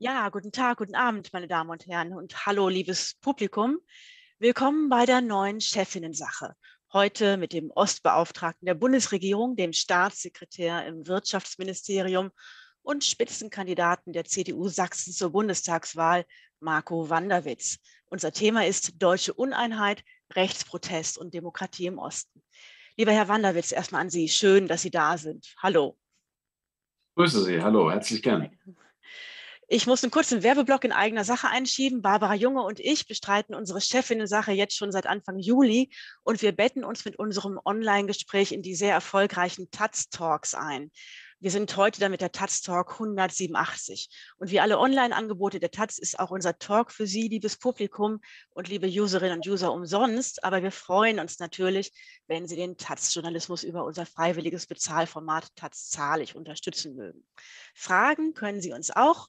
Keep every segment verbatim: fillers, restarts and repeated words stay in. Ja, guten Tag, guten Abend, meine Damen und Herren und hallo, liebes Publikum. Willkommen bei der neuen Chefinnen-Sache. Heute mit dem Ostbeauftragten der Bundesregierung, dem Staatssekretär im Wirtschaftsministerium und Spitzenkandidaten der C D U Sachsen zur Bundestagswahl, Marco Wanderwitz. Unser Thema ist Deutsche Uneinheit, Rechtsprotest und Demokratie im Osten. Lieber Herr Wanderwitz, erstmal an Sie. Schön, dass Sie da sind. Hallo. Grüße Sie. Hallo. Herzlich gern. Ich muss einen kurzen Werbeblock in eigener Sache einschieben. Barbara Junge und ich bestreiten unsere Chefinnen-Sache jetzt schon seit Anfang Juli und wir betten uns mit unserem Online-Gespräch in die sehr erfolgreichen Taz-Talks ein. Wir sind heute dann mit der Taz Talk hundertsiebenundachtzig. Und wie alle Online-Angebote der Taz ist auch unser Talk für Sie, liebes Publikum und liebe Userinnen und User, umsonst. Aber wir freuen uns natürlich, wenn Sie den Taz-Journalismus über unser freiwilliges Bezahlformat Taz zahlig unterstützen mögen. Fragen können Sie uns auch,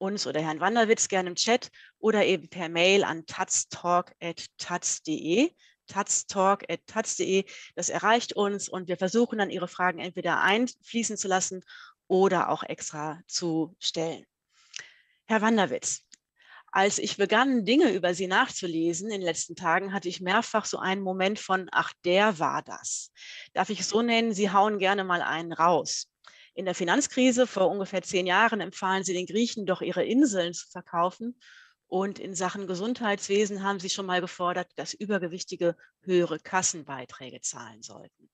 uns oder Herrn Wanderwitz, gerne im Chat oder eben per Mail an taz talk at taz punkt de. taz talk at taz punkt de. Das erreicht uns und wir versuchen dann, Ihre Fragen entweder einfließen zu lassen oder auch extra zu stellen. Herr Wanderwitz, als ich begann, Dinge über Sie nachzulesen in den letzten Tagen, hatte ich mehrfach so einen Moment von, ach, der war das. Darf ich es so nennen? Sie hauen gerne mal einen raus. In der Finanzkrise vor ungefähr zehn Jahren empfahlen Sie den Griechen doch, ihre Inseln zu verkaufen. Und in Sachen Gesundheitswesen haben Sie schon mal gefordert, dass Übergewichtige höhere Kassenbeiträge zahlen sollten.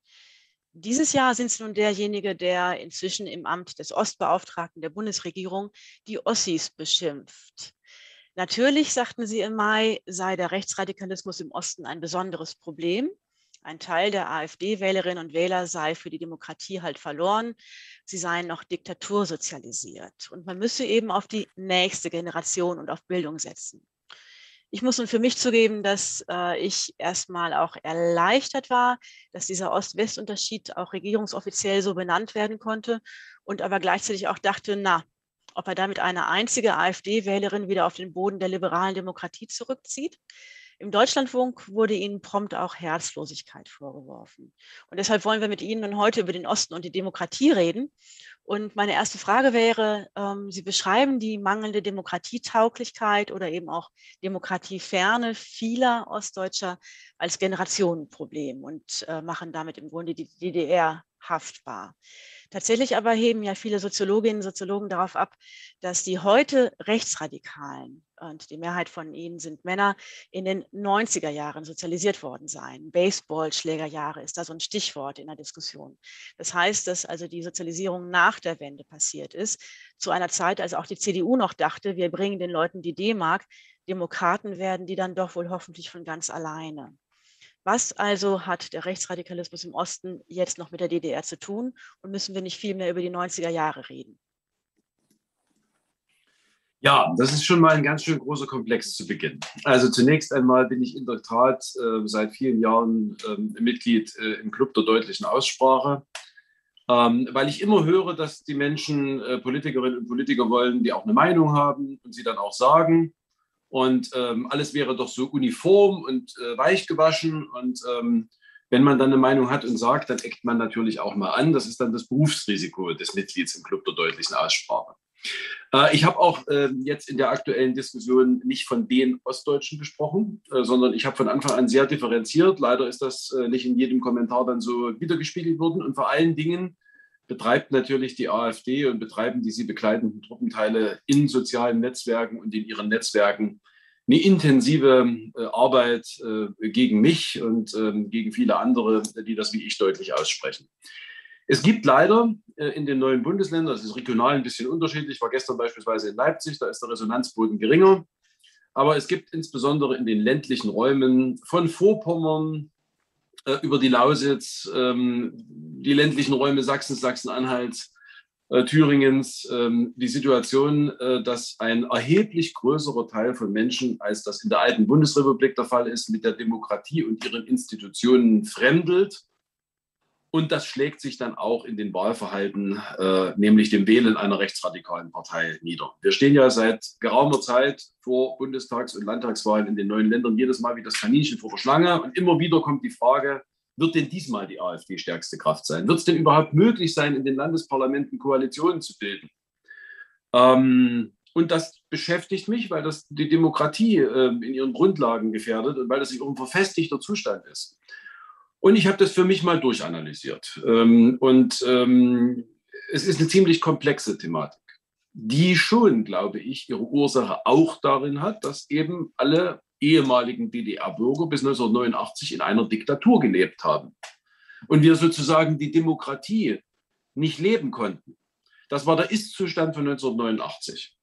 Dieses Jahr sind Sie nun derjenige, der inzwischen im Amt des Ostbeauftragten der Bundesregierung die Ossis beschimpft. Natürlich, sagten Sie im Mai, sei der Rechtsradikalismus im Osten ein besonderes Problem. Ein Teil der AfD-Wählerinnen und Wähler sei für die Demokratie halt verloren. Sie seien noch diktatursozialisiert. Und man müsse eben auf die nächste Generation und auf Bildung setzen. Ich muss nun für mich zugeben, dass äh, ich erstmal auch erleichtert war, dass dieser Ost-West-Unterschied auch regierungsoffiziell so benannt werden konnte und aber gleichzeitig auch dachte, na, ob er damit eine einzige AfD-Wählerin wieder auf den Boden der liberalen Demokratie zurückzieht. Im Deutschlandfunk wurde Ihnen prompt auch Herzlosigkeit vorgeworfen. Und deshalb wollen wir mit Ihnen nun heute über den Osten und die Demokratie reden. Und meine erste Frage wäre, ähm, Sie beschreiben die mangelnde Demokratietauglichkeit oder eben auch Demokratieferne vieler Ostdeutscher als Generationenproblem und äh, machen damit im Grunde die D D R haftbar. Tatsächlich aber heben ja viele Soziologinnen und Soziologen darauf ab, dass die heute Rechtsradikalen, und die Mehrheit von ihnen sind Männer, in den neunziger Jahren sozialisiert worden seien. Baseballschlägerjahre ist da so ein Stichwort in der Diskussion. Das heißt, dass also die Sozialisierung nach der Wende passiert ist, zu einer Zeit, als auch die C D U noch dachte, wir bringen den Leuten die D-Mark, Demokraten werden die dann doch wohl hoffentlich von ganz alleine. Was also hat der Rechtsradikalismus im Osten jetzt noch mit der D D R zu tun und müssen wir nicht viel mehr über die neunziger Jahre reden? Ja, das ist schon mal ein ganz schön großer Komplex zu Beginn. Also zunächst einmal bin ich in der Tat äh, seit vielen Jahren äh, Mitglied äh, im Club der deutlichen Aussprache, ähm, weil ich immer höre, dass die Menschen äh, Politikerinnen und Politiker wollen, die auch eine Meinung haben und sie dann auch sagen. Und ähm, alles wäre doch so uniform und äh, weich gewaschen. Und ähm, wenn man dann eine Meinung hat und sagt, dann eckt man natürlich auch mal an. Das ist dann das Berufsrisiko des Mitglieds im Club der deutlichen Aussprache. Äh, ich habe auch äh, jetzt in der aktuellen Diskussion nicht von den Ostdeutschen gesprochen, äh, sondern ich habe von Anfang an sehr differenziert. Leider ist das äh, nicht in jedem Kommentar dann so wiedergespiegelt worden. Und vor allen Dingen betreibt natürlich die AfD und betreiben die sie begleitenden Truppenteile in sozialen Netzwerken und in ihren Netzwerken eine intensive äh, Arbeit äh, gegen mich und äh, gegen viele andere, die das wie ich deutlich aussprechen. Es gibt leider äh, in den neuen Bundesländern, das ist regional ein bisschen unterschiedlich, ich war gestern beispielsweise in Leipzig, da ist der Resonanzboden geringer, aber es gibt insbesondere in den ländlichen Räumen von Vorpommern über die Lausitz, die ländlichen Räume Sachsens, Sachsen-Anhalts, Thüringens, die Situation, dass ein erheblich größerer Teil von Menschen, als das in der alten Bundesrepublik der Fall ist, mit der Demokratie und ihren Institutionen fremdelt. Und das schlägt sich dann auch in den Wahlverhalten, nämlich dem Wählen einer rechtsradikalen Partei nieder. Wir stehen ja seit geraumer Zeit vor Bundestags- und Landtagswahlen in den neuen Ländern jedes Mal wie das Kaninchen vor der Schlange. Und immer wieder kommt die Frage, wird denn diesmal die AfD stärkste Kraft sein? Wird es denn überhaupt möglich sein, in den Landesparlamenten Koalitionen zu bilden? Ähm, Und das beschäftigt mich, weil das die Demokratie äh, in ihren Grundlagen gefährdet und weil das eben ein verfestigter Zustand ist. Und ich habe das für mich mal durchanalysiert. Ähm, und ähm, es ist eine ziemlich komplexe Thematik, die schon, glaube ich, ihre Ursache auch darin hat, dass eben alle ehemaligen D D R-Bürger bis neunzehnhundertneunundachtzig in einer Diktatur gelebt haben. Und wir sozusagen die Demokratie nicht leben konnten. Das war der Ist-Zustand von neunzehnhundertneunundachtzig.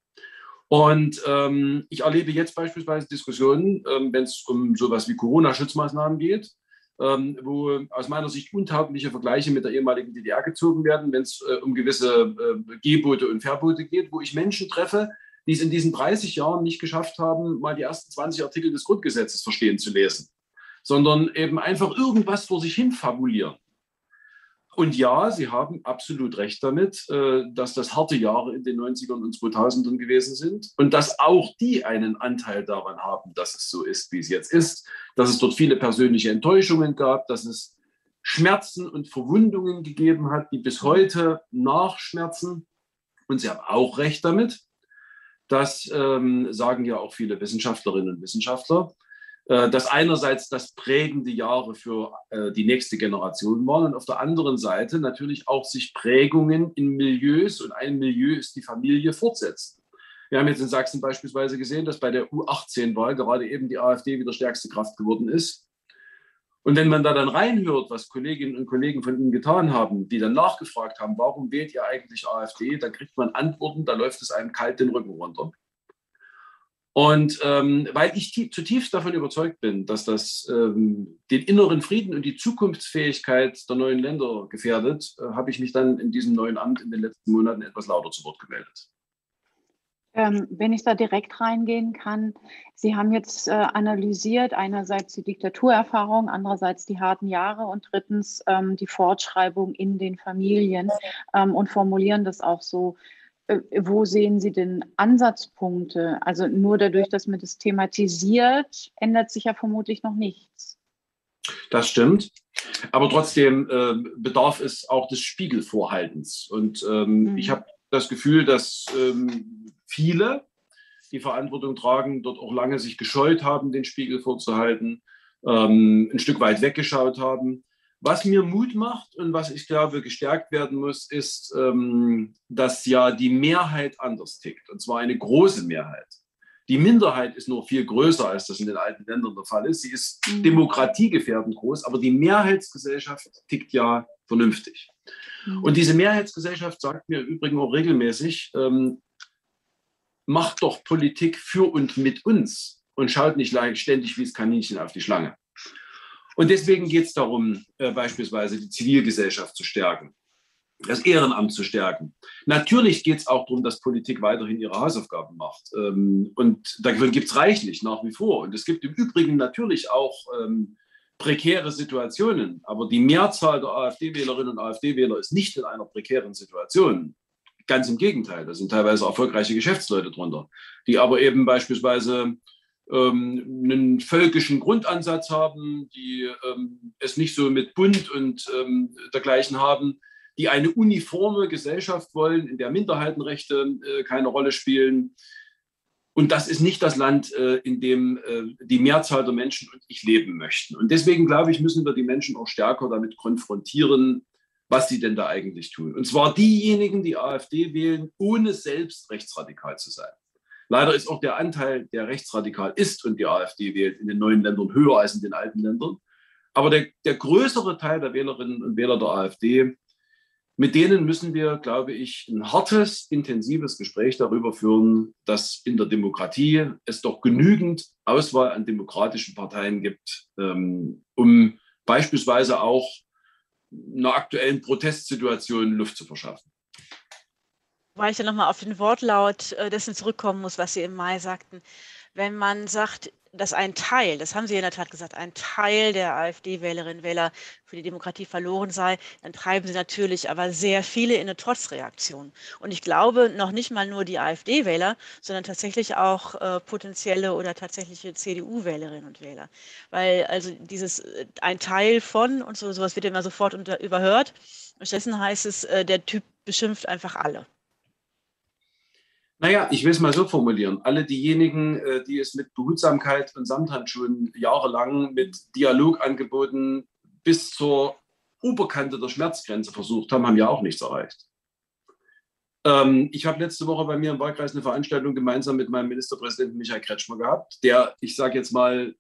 Und ähm, ich erlebe jetzt beispielsweise Diskussionen, ähm, wenn es um sowas wie Corona-Schutzmaßnahmen geht, ähm, wo aus meiner Sicht untaugliche Vergleiche mit der ehemaligen D D R gezogen werden, wenn es äh, um gewisse äh, Gebote und Verbote geht, wo ich Menschen treffe, die es in diesen dreißig Jahren nicht geschafft haben, mal die ersten zwanzig Artikel des Grundgesetzes verstehen zu lesen, sondern eben einfach irgendwas vor sich hin fabulieren. Und ja, Sie haben absolut recht damit, dass das harte Jahre in den neunzigern und zweitausendern gewesen sind und dass auch die einen Anteil daran haben, dass es so ist, wie es jetzt ist, dass es dort viele persönliche Enttäuschungen gab, dass es Schmerzen und Verwundungen gegeben hat, die bis heute nachschmerzen. Und Sie haben auch recht damit, das ähm, sagen ja auch viele Wissenschaftlerinnen und Wissenschaftler, dass einerseits das prägende Jahre für äh, die nächste Generation waren und auf der anderen Seite natürlich auch sich Prägungen in Milieus, und ein Milieu ist die Familie, fortsetzen. Wir haben jetzt in Sachsen beispielsweise gesehen, dass bei der U achtzehn-Wahl gerade eben die AfD wieder stärkste Kraft geworden ist. Und wenn man da dann reinhört, was Kolleginnen und Kollegen von Ihnen getan haben, die dann nachgefragt haben, warum wählt ihr eigentlich AfD, dann kriegt man Antworten, da läuft es einem kalt den Rücken runter. Und ähm, weil ich zutiefst davon überzeugt bin, dass das ähm, den inneren Frieden und die Zukunftsfähigkeit der neuen Länder gefährdet, äh, habe ich mich dann in diesem neuen Amt in den letzten Monaten etwas lauter zu Wort gemeldet. Ähm, wenn ich da direkt reingehen kann, Sie haben jetzt äh, analysiert, einerseits die Diktaturerfahrung, andererseits die harten Jahre und drittens ähm, die Fortschreibung in den Familien ähm, und formulieren das auch so. Wo sehen Sie denn Ansatzpunkte? Also nur dadurch, dass man das thematisiert, ändert sich ja vermutlich noch nichts. Das stimmt. Aber trotzdem äh, bedarf es auch des Spiegelvorhaltens. Und ähm, mhm. ich habe das Gefühl, dass ähm, viele, die Verantwortung tragen, dort auch lange sich gescheut haben, den Spiegel vorzuhalten, ähm, ein Stück weit weggeschaut haben. Was mir Mut macht und was ich glaube gestärkt werden muss, ist, dass ja die Mehrheit anders tickt, und zwar eine große Mehrheit. Die Minderheit ist noch viel größer, als das in den alten Ländern der Fall ist. Sie ist demokratiegefährdend groß, aber die Mehrheitsgesellschaft tickt ja vernünftig. Und diese Mehrheitsgesellschaft sagt mir im Übrigen auch regelmäßig, macht doch Politik für und mit uns und schaut nicht ständig wie das Kaninchen auf die Schlange. Und deswegen geht es darum, äh, beispielsweise die Zivilgesellschaft zu stärken, das Ehrenamt zu stärken. Natürlich geht es auch darum, dass Politik weiterhin ihre Hausaufgaben macht. Ähm, und davon gibt es reichlich nach wie vor. Und es gibt im Übrigen natürlich auch ähm, prekäre Situationen. Aber die Mehrzahl der AfD-Wählerinnen und AfD-Wähler ist nicht in einer prekären Situation. Ganz im Gegenteil, da sind teilweise erfolgreiche Geschäftsleute drunter, die aber eben beispielsweise einen völkischen Grundansatz haben, die ähm, es nicht so mit Bund und ähm, dergleichen haben, die eine uniforme Gesellschaft wollen, in der Minderheitenrechte äh, keine Rolle spielen. Und das ist nicht das Land, äh, in dem äh, die Mehrzahl der Menschen und ich leben möchten. Und deswegen, glaube ich, müssen wir die Menschen auch stärker damit konfrontieren, was sie denn da eigentlich tun. Und zwar diejenigen, die AfD wählen, ohne selbst rechtsradikal zu sein. Leider ist auch der Anteil, der rechtsradikal ist und die AfD wählt, in den neuen Ländern höher als in den alten Ländern. Aber der, der größere Teil der Wählerinnen und Wähler der AfD, mit denen müssen wir, glaube ich, ein hartes, intensives Gespräch darüber führen, dass in der Demokratie es doch genügend Auswahl an demokratischen Parteien gibt, ähm, um beispielsweise auch einer aktuellen Protestsituation Luft zu verschaffen. Weil ich ja nochmal auf den Wortlaut dessen zurückkommen muss, was Sie im Mai sagten. Wenn man sagt, dass ein Teil, das haben Sie in der Tat gesagt, ein Teil der AfD-Wählerinnen und Wähler für die Demokratie verloren sei, dann treiben sie natürlich aber sehr viele in eine Trotzreaktion. Und ich glaube, noch nicht mal nur die AfD-Wähler, sondern tatsächlich auch äh, potenzielle oder tatsächliche C D U-Wählerinnen und Wähler. Weil also dieses äh, ein Teil von und so, sowas wird immer sofort unter, überhört. Und stattdessen heißt es, äh, der Typ beschimpft einfach alle. Naja, ich will es mal so formulieren. Alle diejenigen, die es mit Behutsamkeit und Samthandschuhen jahrelang mit Dialogangeboten bis zur Oberkante der Schmerzgrenze versucht haben, haben ja auch nichts erreicht. Ähm, ich habe letzte Woche bei mir im Wahlkreis eine Veranstaltung gemeinsam mit meinem Ministerpräsidenten Michael Kretschmer gehabt, der, ich sage jetzt mal,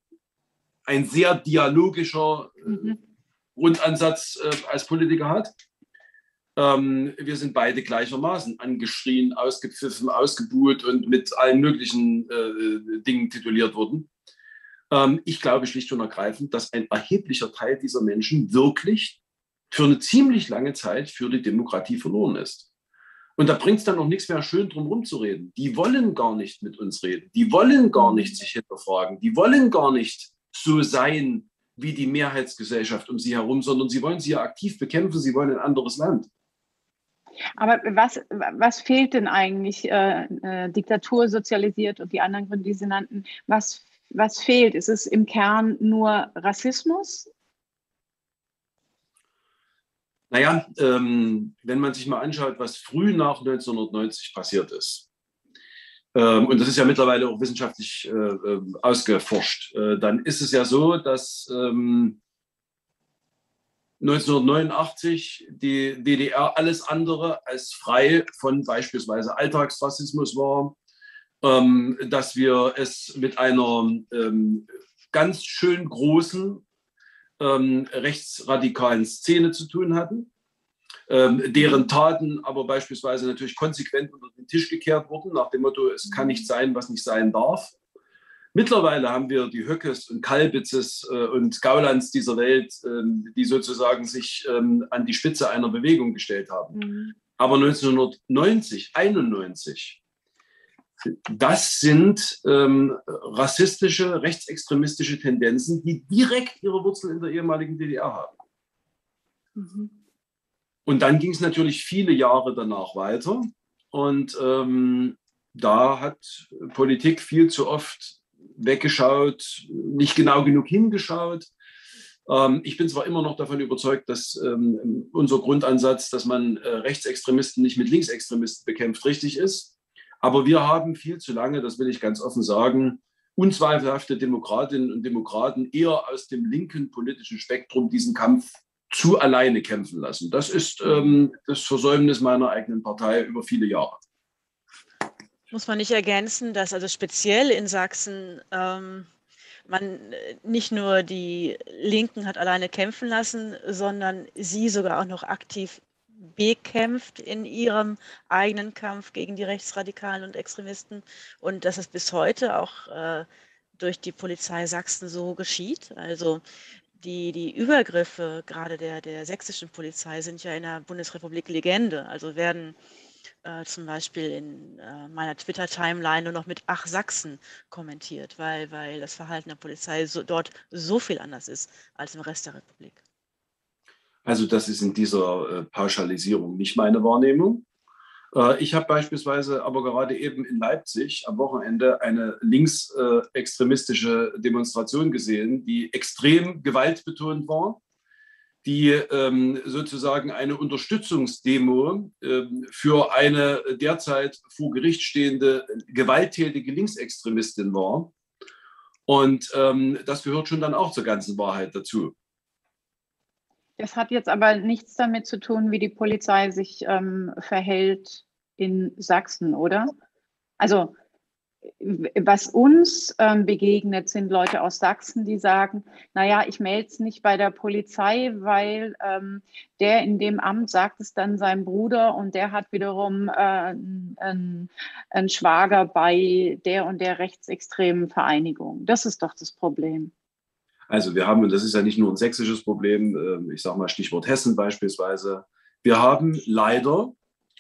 ein sehr dialogischer äh, Grundansatz äh, als Politiker hat. Ähm, wir sind beide gleichermaßen angeschrien, ausgepfiffen, ausgebuht und mit allen möglichen äh, Dingen tituliert worden. Ähm, ich glaube schlicht und ergreifend, dass ein erheblicher Teil dieser Menschen wirklich für eine ziemlich lange Zeit für die Demokratie verloren ist. Und da bringt es dann auch nichts mehr, schön drum rumzureden. Die wollen gar nicht mit uns reden. Die wollen gar nicht sich hinterfragen. Die wollen gar nicht so sein wie die Mehrheitsgesellschaft um sie herum, sondern sie wollen sie ja aktiv bekämpfen. Sie wollen ein anderes Land. Aber was, was fehlt denn eigentlich? Äh, äh, Diktatur sozialisiert und die anderen Gründe, die Sie nannten. Was, was fehlt? Ist es im Kern nur Rassismus? Naja, ähm, wenn man sich mal anschaut, was früh nach neunzehnhundertneunzig passiert ist, ähm, und das ist ja mittlerweile auch wissenschaftlich äh, ausgeforscht, äh, dann ist es ja so, dass ähm, neunzehnhundertneunundachtzig die D D R alles andere als frei von beispielsweise Alltagsrassismus war, ähm, dass wir es mit einer ähm, ganz schön großen, Ähm, rechtsradikalen Szene zu tun hatten, ähm, deren Taten aber beispielsweise natürlich konsequent unter den Tisch gekehrt wurden, nach dem Motto, es kann nicht sein, was nicht sein darf. Mittlerweile haben wir die Höckes und Kalbitzes äh, und Gaulands dieser Welt, ähm, die sozusagen sich ähm, an die Spitze einer Bewegung gestellt haben. Mhm. Aber neunzehnhundertneunzig, einundneunzig, das sind ähm, rassistische, rechtsextremistische Tendenzen, die direkt ihre Wurzeln in der ehemaligen D D R haben. Mhm. Und dann ging es natürlich viele Jahre danach weiter. Und ähm, da hat Politik viel zu oft weggeschaut, nicht genau genug hingeschaut. Ähm, ich bin zwar immer noch davon überzeugt, dass ähm, unser Grundansatz, dass man äh, Rechtsextremisten nicht mit Linksextremisten bekämpft, richtig ist. Aber wir haben viel zu lange, das will ich ganz offen sagen, unzweifelhafte Demokratinnen und Demokraten eher aus dem linken politischen Spektrum diesen Kampf zu alleine kämpfen lassen. Das ist ähm, das Versäumnis meiner eigenen Partei über viele Jahre. Muss man nicht ergänzen, dass also speziell in Sachsen ähm, man nicht nur die Linken hat alleine kämpfen lassen, sondern sie sogar auch noch aktiv bekämpft in ihrem eigenen Kampf gegen die Rechtsradikalen und Extremisten und dass es bis heute auch äh, durch die Polizei Sachsen so geschieht. Also die, die Übergriffe gerade der, der sächsischen Polizei sind ja in der Bundesrepublik Legende, also werden äh, zum Beispiel in äh, meiner Twitter-Timeline nur noch mit Ach Sachsen kommentiert, weil, weil das Verhalten der Polizei so, dort so viel anders ist als im Rest der Republik. Also das ist in dieser äh, Pauschalisierung nicht meine Wahrnehmung. Äh, ich habe beispielsweise aber gerade eben in Leipzig am Wochenende eine linksextremistische äh, Demonstration gesehen, die extrem gewaltbetont war, die ähm, sozusagen eine Unterstützungsdemo äh, für eine derzeit vor Gericht stehende gewalttätige Linksextremistin war. Und ähm, das gehört schon dann auch zur ganzen Wahrheit dazu. Das hat jetzt aber nichts damit zu tun, wie die Polizei sich ähm, verhält in Sachsen, oder? Also was uns ähm, begegnet, sind Leute aus Sachsen, die sagen, naja, ich melde es nicht bei der Polizei, weil ähm, der in dem Amt sagt es dann seinem Bruder und der hat wiederum äh, einen, einen Schwager bei der und der rechtsextremen Vereinigung. Das ist doch das Problem. Also wir haben, und das ist ja nicht nur ein sächsisches Problem, ich sage mal Stichwort Hessen beispielsweise, wir haben leider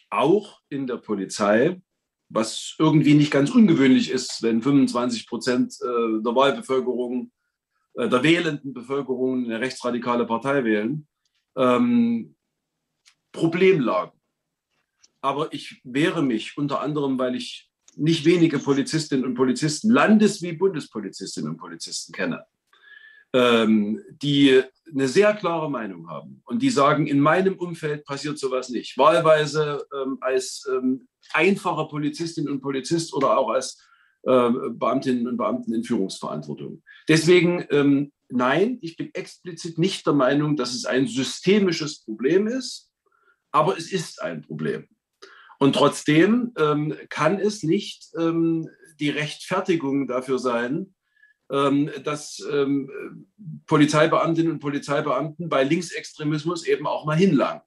auch in der Polizei, was irgendwie nicht ganz ungewöhnlich ist, wenn fünfundzwanzig Prozent der Wahlbevölkerung, der wählenden Bevölkerung eine rechtsradikale Partei wählen, Problemlagen. Aber ich wehre mich unter anderem, weil ich nicht wenige Polizistinnen und Polizisten, Landes- wie Bundespolizistinnen und Polizisten kenne, ähm, die eine sehr klare Meinung haben und die sagen, in meinem Umfeld passiert sowas nicht. Wahlweise ähm, als ähm, einfacher Polizistin und Polizist oder auch als äh, Beamtinnen und Beamten in Führungsverantwortung. Deswegen ähm, nein, ich bin explizit nicht der Meinung, dass es ein systemisches Problem ist, aber es ist ein Problem. Und trotzdem ähm, kann es nicht ähm, die Rechtfertigung dafür sein, ähm, dass ähm, Polizeibeamtinnen und Polizeibeamten bei Linksextremismus eben auch mal hinlangen.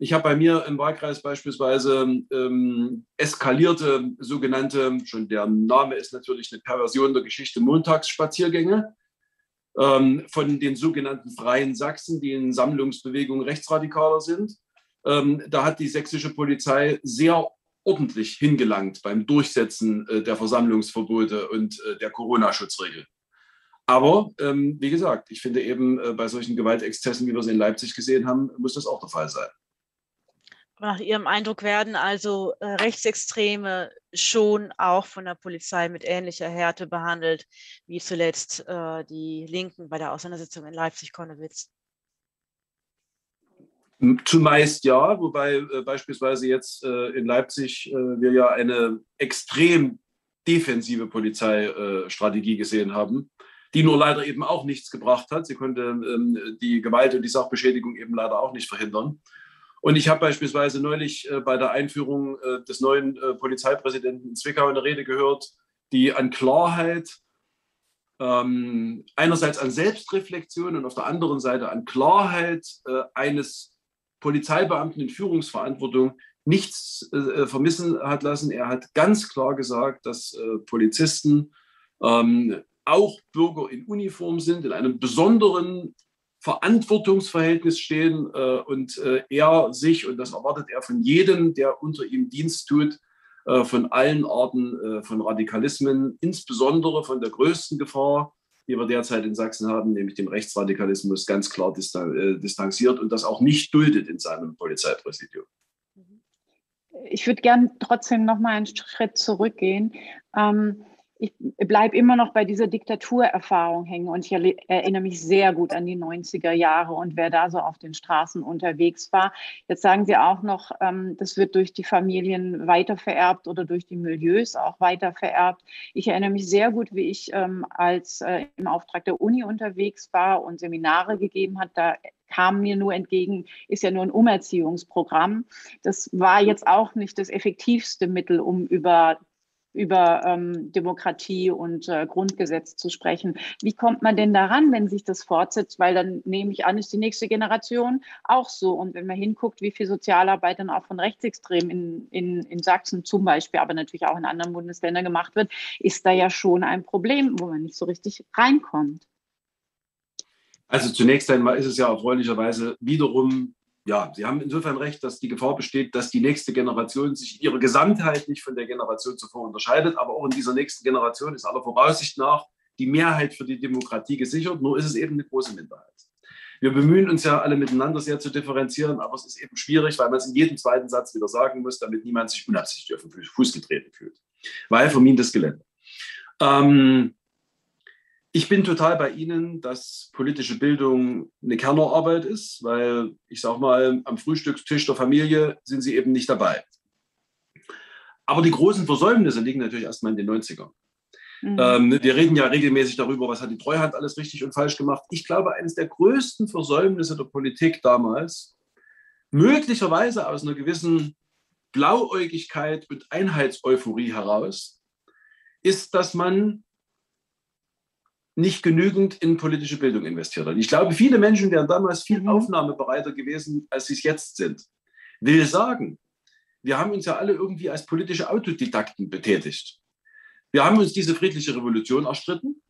Ich habe bei mir im Wahlkreis beispielsweise ähm, eskalierte sogenannte, schon der Name ist natürlich eine Perversion der Geschichte, Montagsspaziergänge ähm, von den sogenannten Freien Sachsen, die in Sammlungsbewegungen rechtsradikaler sind. Ähm, da hat die sächsische Polizei sehr ordentlich hingelangt beim Durchsetzen äh, der Versammlungsverbote und äh, der Corona-Schutzregel. Aber, ähm, wie gesagt, ich finde eben, äh, bei solchen Gewaltexzessen, wie wir sie in Leipzig gesehen haben, muss das auch der Fall sein. Nach Ihrem Eindruck werden also äh, Rechtsextreme schon auch von der Polizei mit ähnlicher Härte behandelt, wie zuletzt äh, die Linken bei der Auseinandersetzung in Leipzig-Konnewitz? Zumeist ja, wobei äh, beispielsweise jetzt äh, in Leipzig äh, wir ja eine extrem defensive Polizeistrategie äh, gesehen haben, die nur leider eben auch nichts gebracht hat. Sie konnte ähm, die Gewalt und die Sachbeschädigung eben leider auch nicht verhindern. Und ich habe beispielsweise neulich äh, bei der Einführung äh, des neuen äh, Polizeipräsidenten in Zwickau eine Rede gehört, die an Klarheit, ähm, einerseits an Selbstreflexion und auf der anderen Seite an Klarheit äh, eines Polizeibeamten in Führungsverantwortung nichts äh, vermissen hat lassen. Er hat ganz klar gesagt, dass äh, Polizisten ähm, auch Bürger in Uniform sind, in einem besonderen Verantwortungsverhältnis stehen äh, und äh, er sich, und das erwartet er von jedem, der unter ihm Dienst tut, äh, von allen Arten äh, von Radikalismen, insbesondere von der größten Gefahr, die wir derzeit in Sachsen haben, nämlich dem Rechtsradikalismus, ganz klar distanziert und das auch nicht duldet in seinem Polizeipräsidium. Ich würde gern trotzdem noch mal einen Schritt zurückgehen. Ähm, ich bleibe immer noch bei dieser Diktaturerfahrung hängen und ich erinnere mich sehr gut an die neunziger Jahre und wer da so auf den Straßen unterwegs war. Jetzt sagen Sie auch noch, ähm, das wird durch die Familien weitervererbt oder durch die Milieus auch weitervererbt. Ich erinnere mich sehr gut, wie ich ähm, als äh, im Auftrag der Uni unterwegs war und Seminare gegeben hat, da kam mir nur entgegen, ist ja nur ein Umerziehungsprogramm. Das war jetzt auch nicht das effektivste Mittel, um über über ähm, Demokratie und äh, Grundgesetz zu sprechen. Wie kommt man denn daran, wenn sich das fortsetzt? Weil dann nehme ich an, ist die nächste Generation auch so. Und wenn man hinguckt, wie viel Sozialarbeit dann auch von Rechtsextremen in, in, in Sachsen zum Beispiel, aber natürlich auch in anderen Bundesländern gemacht wird, ist da ja schon ein Problem, wo man nicht so richtig reinkommt. Also zunächst einmal ist es ja erfreulicherweise wiederum, ja, Sie haben insofern recht, dass die Gefahr besteht, dass die nächste Generation sich ihrer Gesamtheit nicht von der Generation zuvor unterscheidet. Aber auch in dieser nächsten Generation ist aller Voraussicht nach die Mehrheit für die Demokratie gesichert. Nur ist es eben eine große Minderheit. Wir bemühen uns ja alle miteinander sehr zu differenzieren, aber es ist eben schwierig, weil man es in jedem zweiten Satz wieder sagen muss, damit niemand sich unabsichtlich auf den Fuß getreten fühlt. Weil vermintes Gelände. Ähm, Ich bin total bei Ihnen, dass politische Bildung eine Kernarbeit ist, weil, ich sage mal, am Frühstückstisch der Familie sind Sie eben nicht dabei. Aber die großen Versäumnisse liegen natürlich erstmal in den neunzigern. Mhm. Ähm, wir reden ja regelmäßig darüber, was hat die Treuhand alles richtig und falsch gemacht. Ich glaube, eines der größten Versäumnisse der Politik damals, möglicherweise aus einer gewissen Blauäugigkeit und Einheitseuphorie heraus, ist, dass man nicht genügend in politische Bildung investiert hat. Ich glaube, viele Menschen wären damals viel aufnahmebereiter gewesen, als sie es jetzt sind. Will sagen, wir haben uns ja alle irgendwie als politische Autodidakten betätigt. Wir haben uns diese friedliche Revolution erstritten,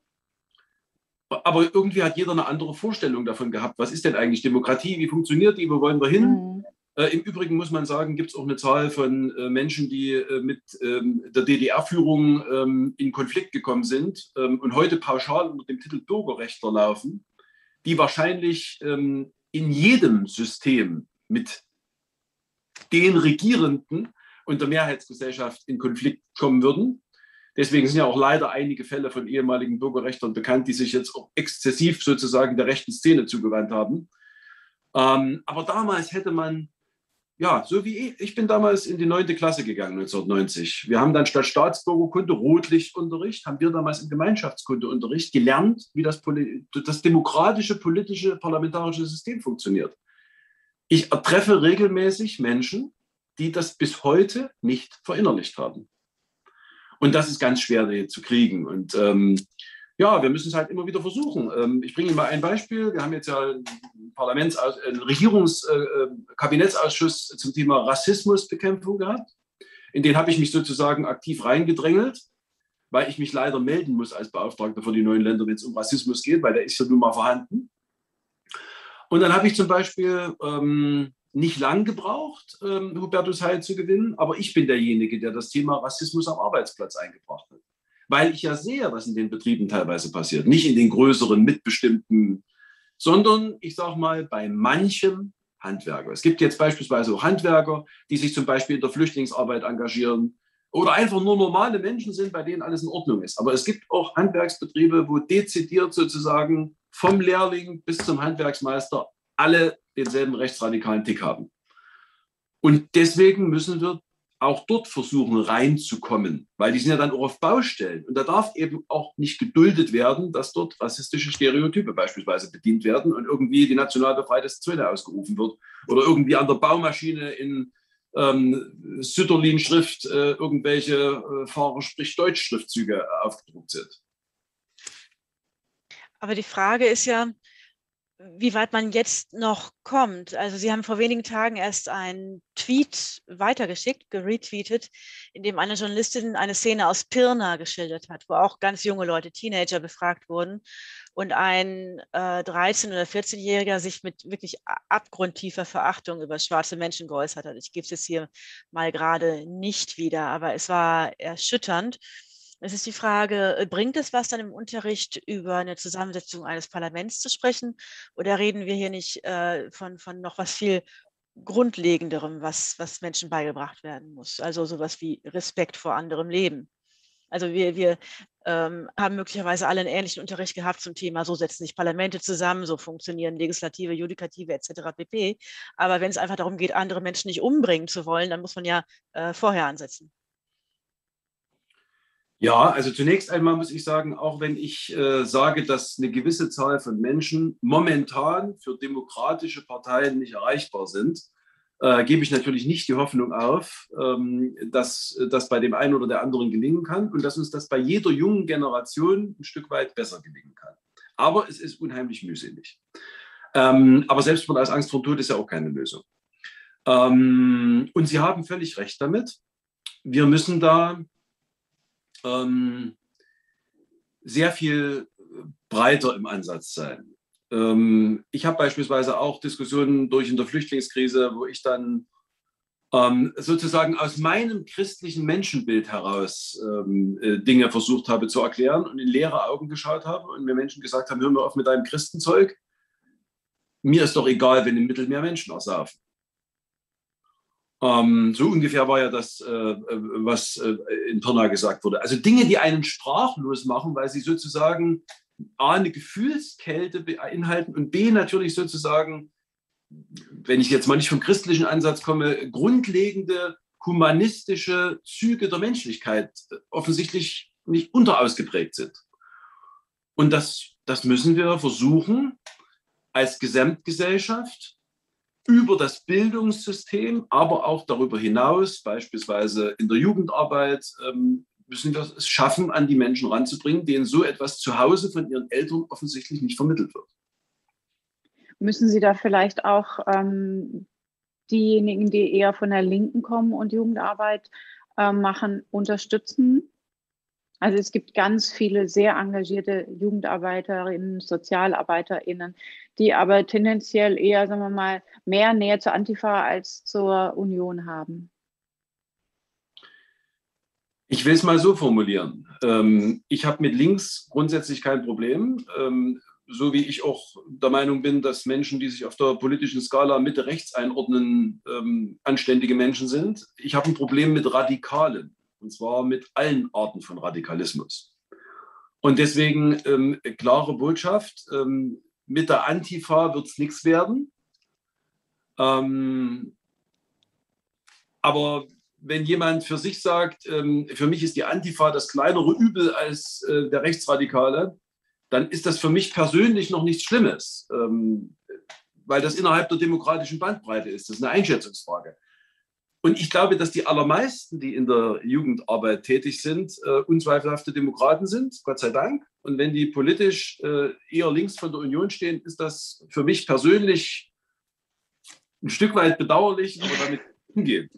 aber irgendwie hat jeder eine andere Vorstellung davon gehabt. Was ist denn eigentlich Demokratie? Wie funktioniert die? Wo wollen wir hin? Mhm. Äh, im Übrigen muss man sagen, gibt es auch eine Zahl von äh, Menschen, die äh, mit ähm, der D D R-Führung ähm, in Konflikt gekommen sind ähm, und heute pauschal unter dem Titel Bürgerrechtler laufen, die wahrscheinlich ähm, in jedem System mit den Regierenden und der Mehrheitsgesellschaft in Konflikt kommen würden. Deswegen sind ja auch leider einige Fälle von ehemaligen Bürgerrechtlern bekannt, die sich jetzt auch exzessiv sozusagen der rechten Szene zugewandt haben. Ähm, aber damals hätte man, ja, so wie ich, ich bin damals in die neunte Klasse gegangen, neunzehnhundertneunzig. Wir haben dann statt Staatsbürgerkunde Rotlichtunterricht, haben wir damals im Gemeinschaftskundeunterricht gelernt, wie das, das demokratische, politische, parlamentarische System funktioniert. Ich treffe regelmäßig Menschen, die das bis heute nicht verinnerlicht haben. Und das ist ganz schwer zu kriegen. Und ähm, ja, wir müssen es halt immer wieder versuchen. Ähm, ich bringe Ihnen mal ein Beispiel. Wir haben jetzt ja einen, Parlaments- einen Regierungskabinettausschuss äh, zum Thema Rassismusbekämpfung gehabt. In den habe ich mich sozusagen aktiv reingedrängelt, weil ich mich leider melden muss als Beauftragter für die neuen Länder, wenn es um Rassismus geht, weil der ist ja nun mal vorhanden. Und dann habe ich zum Beispiel ähm, nicht lang gebraucht, ähm, Hubertus Heil zu gewinnen, aber ich bin derjenige, der das Thema Rassismus am Arbeitsplatz eingebracht hat. Weil ich ja sehe, was in den Betrieben teilweise passiert. Nicht in den größeren, mitbestimmten, sondern, ich sage mal, bei manchem Handwerker. Es gibt jetzt beispielsweise auch Handwerker, die sich zum Beispiel in der Flüchtlingsarbeit engagieren oder einfach nur normale Menschen sind, bei denen alles in Ordnung ist. Aber es gibt auch Handwerksbetriebe, wo dezidiert sozusagen vom Lehrling bis zum Handwerksmeister alle denselben rechtsradikalen Tick haben. Und deswegen müssen wir auch dort versuchen, reinzukommen, weil die sind ja dann auch auf Baustellen. Und da darf eben auch nicht geduldet werden, dass dort rassistische Stereotype beispielsweise bedient werden und irgendwie die nationalbefreite Zone ausgerufen wird oder irgendwie an der Baumaschine in ähm, Sütterlin-Schrift äh, irgendwelche äh, Fahrer-Sprich-Deutsch-Schriftzüge aufgedruckt sind. Aber die Frage ist ja, wie weit man jetzt noch kommt. Also Sie haben vor wenigen Tagen erst einen Tweet weitergeschickt, geretweetet, in dem eine Journalistin eine Szene aus Pirna geschildert hat, wo auch ganz junge Leute, Teenager, befragt wurden und ein äh, dreizehn- oder vierzehnjähriger sich mit wirklich abgrundtiefer Verachtung über schwarze Menschen geäußert hat. Ich gebe es jetzt hier mal gerade nicht wieder, aber es war erschütternd. Es ist die Frage, bringt es was, dann im Unterricht über eine Zusammensetzung eines Parlaments zu sprechen? Oder reden wir hier nicht äh, von, von noch was viel Grundlegenderem, was, was Menschen beigebracht werden muss? Also sowas wie Respekt vor anderem Leben. Also wir, wir ähm, haben möglicherweise alle einen ähnlichen Unterricht gehabt zum Thema, so setzen sich Parlamente zusammen, so funktionieren Legislative, Judikative et cetera pp. Aber wenn es einfach darum geht, andere Menschen nicht umbringen zu wollen, dann muss man ja äh, vorher ansetzen. Ja, also zunächst einmal muss ich sagen, auch wenn ich äh, sage, dass eine gewisse Zahl von Menschen momentan für demokratische Parteien nicht erreichbar sind, äh, gebe ich natürlich nicht die Hoffnung auf, ähm, dass das bei dem einen oder der anderen gelingen kann und dass uns das bei jeder jungen Generation ein Stück weit besser gelingen kann. Aber es ist unheimlich mühselig. Ähm, aber Selbstmord aus Angst vor Tod ist ja auch keine Lösung. Ähm, und Sie haben völlig recht damit. Wir müssen da sehr viel breiter im Ansatz sein. Ich habe beispielsweise auch Diskussionen durch in der Flüchtlingskrise, wo ich dann sozusagen aus meinem christlichen Menschenbild heraus Dinge versucht habe zu erklären und in leere Augen geschaut habe und mir Menschen gesagt haben, hör mir auf mit deinem Christenzeug, mir ist doch egal, wenn im Mittelmeer Menschen ersaufen. Ähm, so ungefähr war ja das, äh, was äh, in Pirna gesagt wurde. Also Dinge, die einen sprachlos machen, weil sie sozusagen A, eine Gefühlskälte beinhalten und B, natürlich sozusagen, wenn ich jetzt mal nicht vom christlichen Ansatz komme, grundlegende humanistische Züge der Menschlichkeit offensichtlich nicht unterausgeprägt sind. Und das, das müssen wir versuchen, als Gesamtgesellschaft über das Bildungssystem, aber auch darüber hinaus, beispielsweise in der Jugendarbeit, müssen wir es schaffen, an die Menschen ranzubringen, denen so etwas zu Hause von ihren Eltern offensichtlich nicht vermittelt wird. Müssen Sie da vielleicht auch ähm, diejenigen, die eher von der Linken kommen und Jugendarbeit äh, machen, unterstützen? Also es gibt ganz viele sehr engagierte JugendarbeiterInnen, SozialarbeiterInnen, die aber tendenziell eher, sagen wir mal, mehr Nähe zur Antifa als zur Union haben. Ich will es mal so formulieren. Ich habe mit links grundsätzlich kein Problem, so wie ich auch der Meinung bin, dass Menschen, die sich auf der politischen Skala Mitte-Rechts einordnen, anständige Menschen sind. Ich habe ein Problem mit Radikalen. und zwar mit allen Arten von Radikalismus. Und deswegen ähm, klare Botschaft, ähm, mit der Antifa wird es nichts werden. Ähm, aber wenn jemand für sich sagt, ähm, für mich ist die Antifa das kleinere Übel als äh, der Rechtsradikale, dann ist das für mich persönlich noch nichts Schlimmes, ähm, weil das innerhalb der demokratischen Bandbreite ist. Das ist eine Einschätzungsfrage. Und ich glaube, dass die allermeisten, die in der Jugendarbeit tätig sind, äh, unzweifelhafte Demokraten sind, Gott sei Dank. Und wenn die politisch äh, eher links von der Union stehen, ist das für mich persönlich ein Stück weit bedauerlich, aber damit umgehen.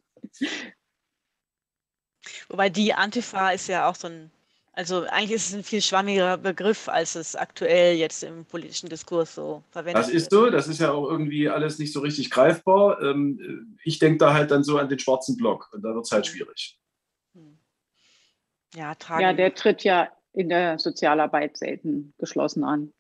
Wobei die Antifa ist ja auch so ein, also eigentlich ist es ein viel schwammigerer Begriff, als es aktuell jetzt im politischen Diskurs so verwendet wird. Das ist so, das ist ja auch irgendwie alles nicht so richtig greifbar. Ich denke da halt dann so an den schwarzen Block und da wird es halt schwierig. Ja, tragisch. Ja, der tritt ja in der Sozialarbeit selten geschlossen an.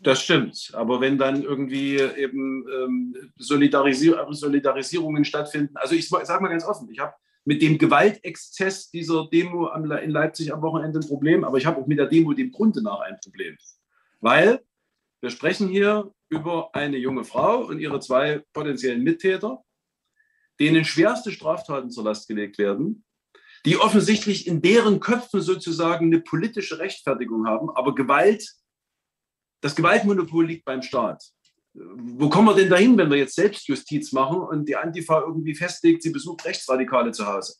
Das stimmt, aber wenn dann irgendwie eben ähm, Solidarisierung, Solidarisierungen stattfinden, also ich sage mal ganz offen, ich habe mit dem Gewaltexzess dieser Demo am, in Leipzig am Wochenende ein Problem, aber ich habe auch mit der Demo dem Grunde nach ein Problem. Weil wir sprechen hier über eine junge Frau und ihre zwei potenziellen Mittäter, denen schwerste Straftaten zur Last gelegt werden, die offensichtlich in deren Köpfen sozusagen eine politische Rechtfertigung haben, aber Gewalt, das Gewaltmonopol liegt beim Staat. Wo kommen wir denn dahin, wenn wir jetzt Selbstjustiz machen und die Antifa irgendwie festlegt, sie besucht Rechtsradikale zu Hause?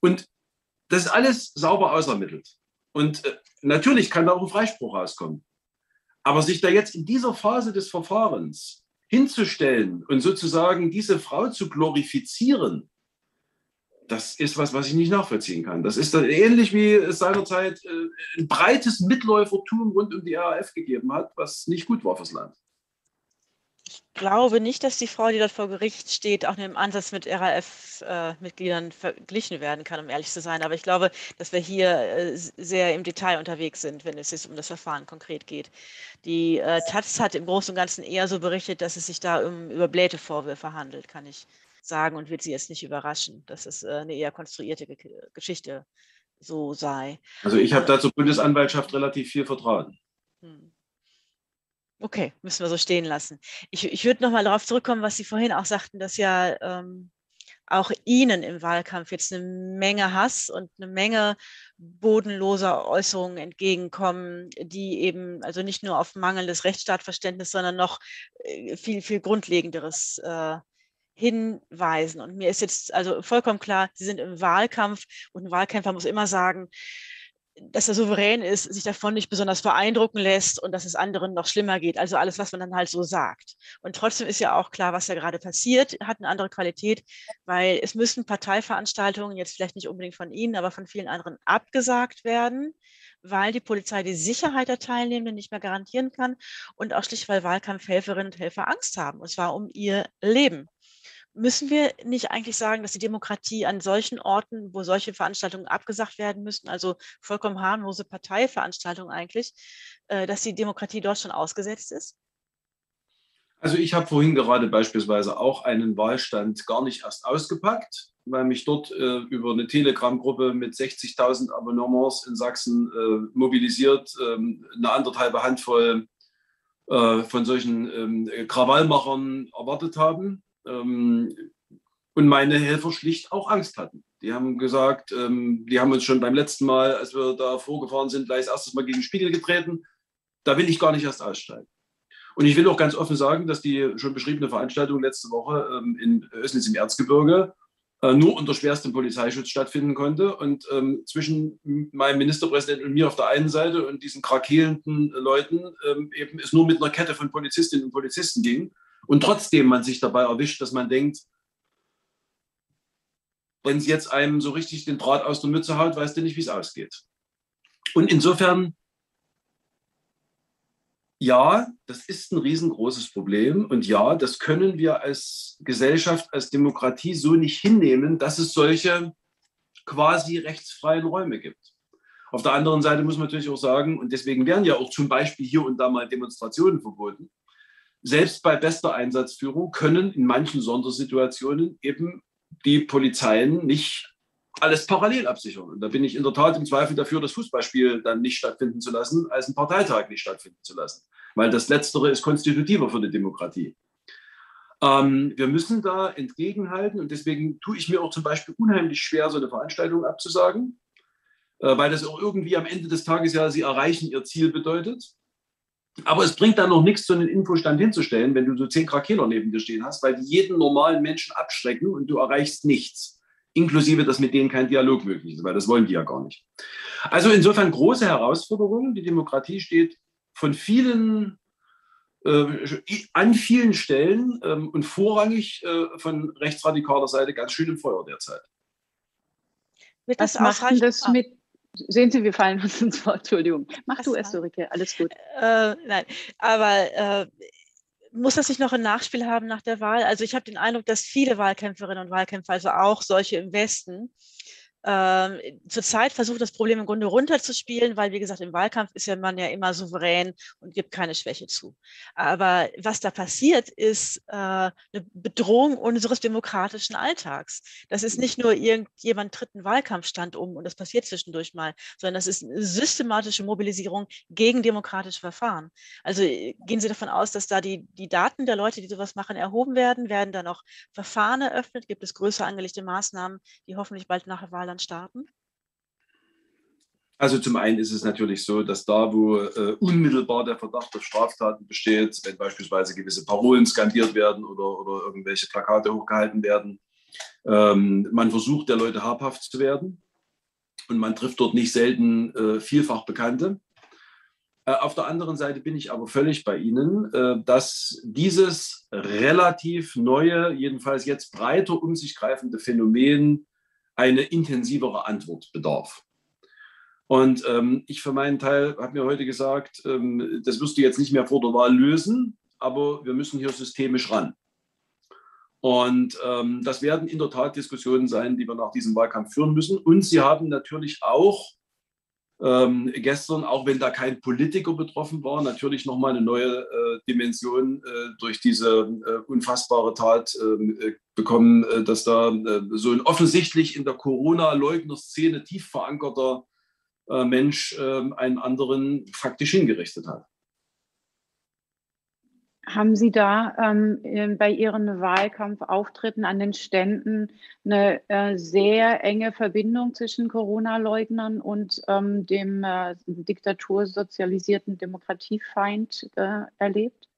Und das ist alles sauber ausermittelt. Und natürlich kann da auch ein Freispruch rauskommen. Aber sich da jetzt in dieser Phase des Verfahrens hinzustellen und sozusagen diese Frau zu glorifizieren, das ist was, was ich nicht nachvollziehen kann. Das ist dann ähnlich, wie es seinerzeit ein breites Mitläufertum rund um die R A F gegeben hat, was nicht gut war fürs Land. Ich glaube nicht, dass die Frau, die dort vor Gericht steht, auch im Ansatz mit R A F-Mitgliedern verglichen werden kann, um ehrlich zu sein. Aber ich glaube, dass wir hier sehr im Detail unterwegs sind, wenn es jetzt um das Verfahren konkret geht. Die Taz hat im Großen und Ganzen eher so berichtet, dass es sich da um überblähte Vorwürfe handelt, kann ich sagen, und wird sie jetzt nicht überraschen, dass es eine eher konstruierte Geschichte so sei. Also ich habe da zur Bundesanwaltschaft relativ viel vertrauen. Hm. Okay, müssen wir so stehen lassen. Ich, ich würde nochmal darauf zurückkommen, was Sie vorhin auch sagten, dass ja ähm, auch Ihnen im Wahlkampf jetzt eine Menge Hass und eine Menge bodenloser Äußerungen entgegenkommen, die eben also nicht nur auf mangelndes Rechtsstaatverständnis, sondern noch äh, viel, viel Grundlegenderes äh, hinweisen. Und mir ist jetzt also vollkommen klar, Sie sind im Wahlkampf und ein Wahlkämpfer muss immer sagen, dass er souverän ist, sich davon nicht besonders beeindrucken lässt und dass es anderen noch schlimmer geht. Also alles, was man dann halt so sagt. Und trotzdem ist ja auch klar, was da gerade passiert, hat eine andere Qualität, weil es müssen Parteiveranstaltungen jetzt vielleicht nicht unbedingt von Ihnen, aber von vielen anderen abgesagt werden, weil die Polizei die Sicherheit der Teilnehmenden nicht mehr garantieren kann und auch schlicht, weil Wahlkampfhelferinnen und Helfer Angst haben, und zwar um ihr Leben. Müssen wir nicht eigentlich sagen, dass die Demokratie an solchen Orten, wo solche Veranstaltungen abgesagt werden müssen, also vollkommen harmlose Parteiveranstaltungen eigentlich, dass die Demokratie dort schon ausgesetzt ist? Also ich habe vorhin gerade beispielsweise auch einen Wahlstand gar nicht erst ausgepackt, weil mich dort äh, über eine Telegram-Gruppe mit sechzigtausend Abonnements in Sachsen äh, mobilisiert, äh, eine anderthalbe Handvoll äh, von solchen äh, Krawallmachern erwartet haben. Und meine Helfer schlicht auch Angst hatten. Die haben gesagt, die haben uns schon beim letzten Mal, als wir da vorgefahren sind, gleich das erste Mal gegen den Spiegel getreten. Da will ich gar nicht erst aussteigen. Und ich will auch ganz offen sagen, dass die schon beschriebene Veranstaltung letzte Woche in Ößnitz im Erzgebirge nur unter schwerstem Polizeischutz stattfinden konnte. Und zwischen meinem Ministerpräsidenten und mir auf der einen Seite und diesen krakelnden Leuten eben es nur mit einer Kette von Polizistinnen und Polizisten ging. Und trotzdem man sich dabei erwischt, dass man denkt, wenn es jetzt einem so richtig den Draht aus der Mütze haut, weißt du nicht, wie es ausgeht. Und insofern, ja, das ist ein riesengroßes Problem. Und ja, das können wir als Gesellschaft, als Demokratie so nicht hinnehmen, dass es solche quasi rechtsfreien Räume gibt. Auf der anderen Seite muss man natürlich auch sagen, und deswegen werden ja auch zum Beispiel hier und da mal Demonstrationen verboten, selbst bei bester Einsatzführung können in manchen Sondersituationen eben die Polizeien nicht alles parallel absichern. Und da bin ich in der Tat im Zweifel dafür, das Fußballspiel dann nicht stattfinden zu lassen, als einen Parteitag nicht stattfinden zu lassen. Weil das Letztere ist konstitutiver für die Demokratie. Ähm, wir müssen da entgegenhalten und deswegen tue ich mir auch zum Beispiel unheimlich schwer, so eine Veranstaltung abzusagen, äh, weil das auch irgendwie am Ende des Tages ja, sie erreichen ihr Ziel bedeutet. Aber es bringt dann noch nichts, so einen Infostand hinzustellen, wenn du so zehn Krakeler neben dir stehen hast, weil die jeden normalen Menschen abschrecken und du erreichst nichts. Inklusive, dass mit denen kein Dialog möglich ist, weil das wollen die ja gar nicht. Also insofern große Herausforderungen. Die Demokratie steht von vielen, äh, an vielen Stellen ähm, und vorrangig äh, von rechtsradikaler Seite ganz schön im Feuer derzeit. Was macht denn das mit? Sehen Sie, wir fallen uns ins Wort. Entschuldigung. Mach du es, Ulrike. Alles gut. Äh, nein, aber äh, muss das nicht noch ein Nachspiel haben nach der Wahl? Also ich habe den Eindruck, dass viele Wahlkämpferinnen und Wahlkämpfer, also auch solche im Westen, äh, zurzeit versuchen, das Problem im Grunde runterzuspielen, weil, wie gesagt, im Wahlkampf ist ja man ja immer souverän und gibt keine Schwäche zu. Aber was da passiert, ist äh, eine Bedrohung unseres demokratischen Alltags. Das ist nicht nur irgendjemand tritt einen Wahlkampfstand um und das passiert zwischendurch mal, sondern das ist eine systematische Mobilisierung gegen demokratische Verfahren. Also gehen Sie davon aus, dass da die, die Daten der Leute, die sowas machen, erhoben werden, werden dann auch Verfahren eröffnet, gibt es größer angelegte Maßnahmen, die hoffentlich bald nach der Wahl dann starten? Also zum einen ist es natürlich so, dass da, wo äh, unmittelbar der Verdacht auf Straftaten besteht, wenn beispielsweise gewisse Parolen skandiert werden oder, oder irgendwelche Plakate hochgehalten werden, ähm, man versucht, der Leute habhaft zu werden und man trifft dort nicht selten äh, vielfach Bekannte. Äh, auf der anderen Seite bin ich aber völlig bei Ihnen, äh, dass dieses relativ neue, jedenfalls jetzt breiter um sich greifende Phänomen eine intensivere Antwort bedarf. Und ähm, ich für meinen Teil habe mir heute gesagt, ähm, das wirst du jetzt nicht mehr vor der Wahl lösen, aber wir müssen hier systemisch ran. Und ähm, das werden in der Tat Diskussionen sein, die wir nach diesem Wahlkampf führen müssen. Und sie haben natürlich auch ähm, gestern, auch wenn da kein Politiker betroffen war, natürlich nochmal eine neue äh, Dimension äh, durch diese äh, unfassbare Tat äh, bekommen, äh, dass da äh, so ein offensichtlich in der Corona-Leugner-Szene tief verankerter äh, Mensch äh, einen anderen faktisch hingerichtet hat. Haben Sie da ähm, bei Ihren Wahlkampfauftritten an den Ständen eine äh, sehr enge Verbindung zwischen Corona-Leugnern und ähm, dem äh, diktatursozialisierten Demokratiefeind äh, erlebt?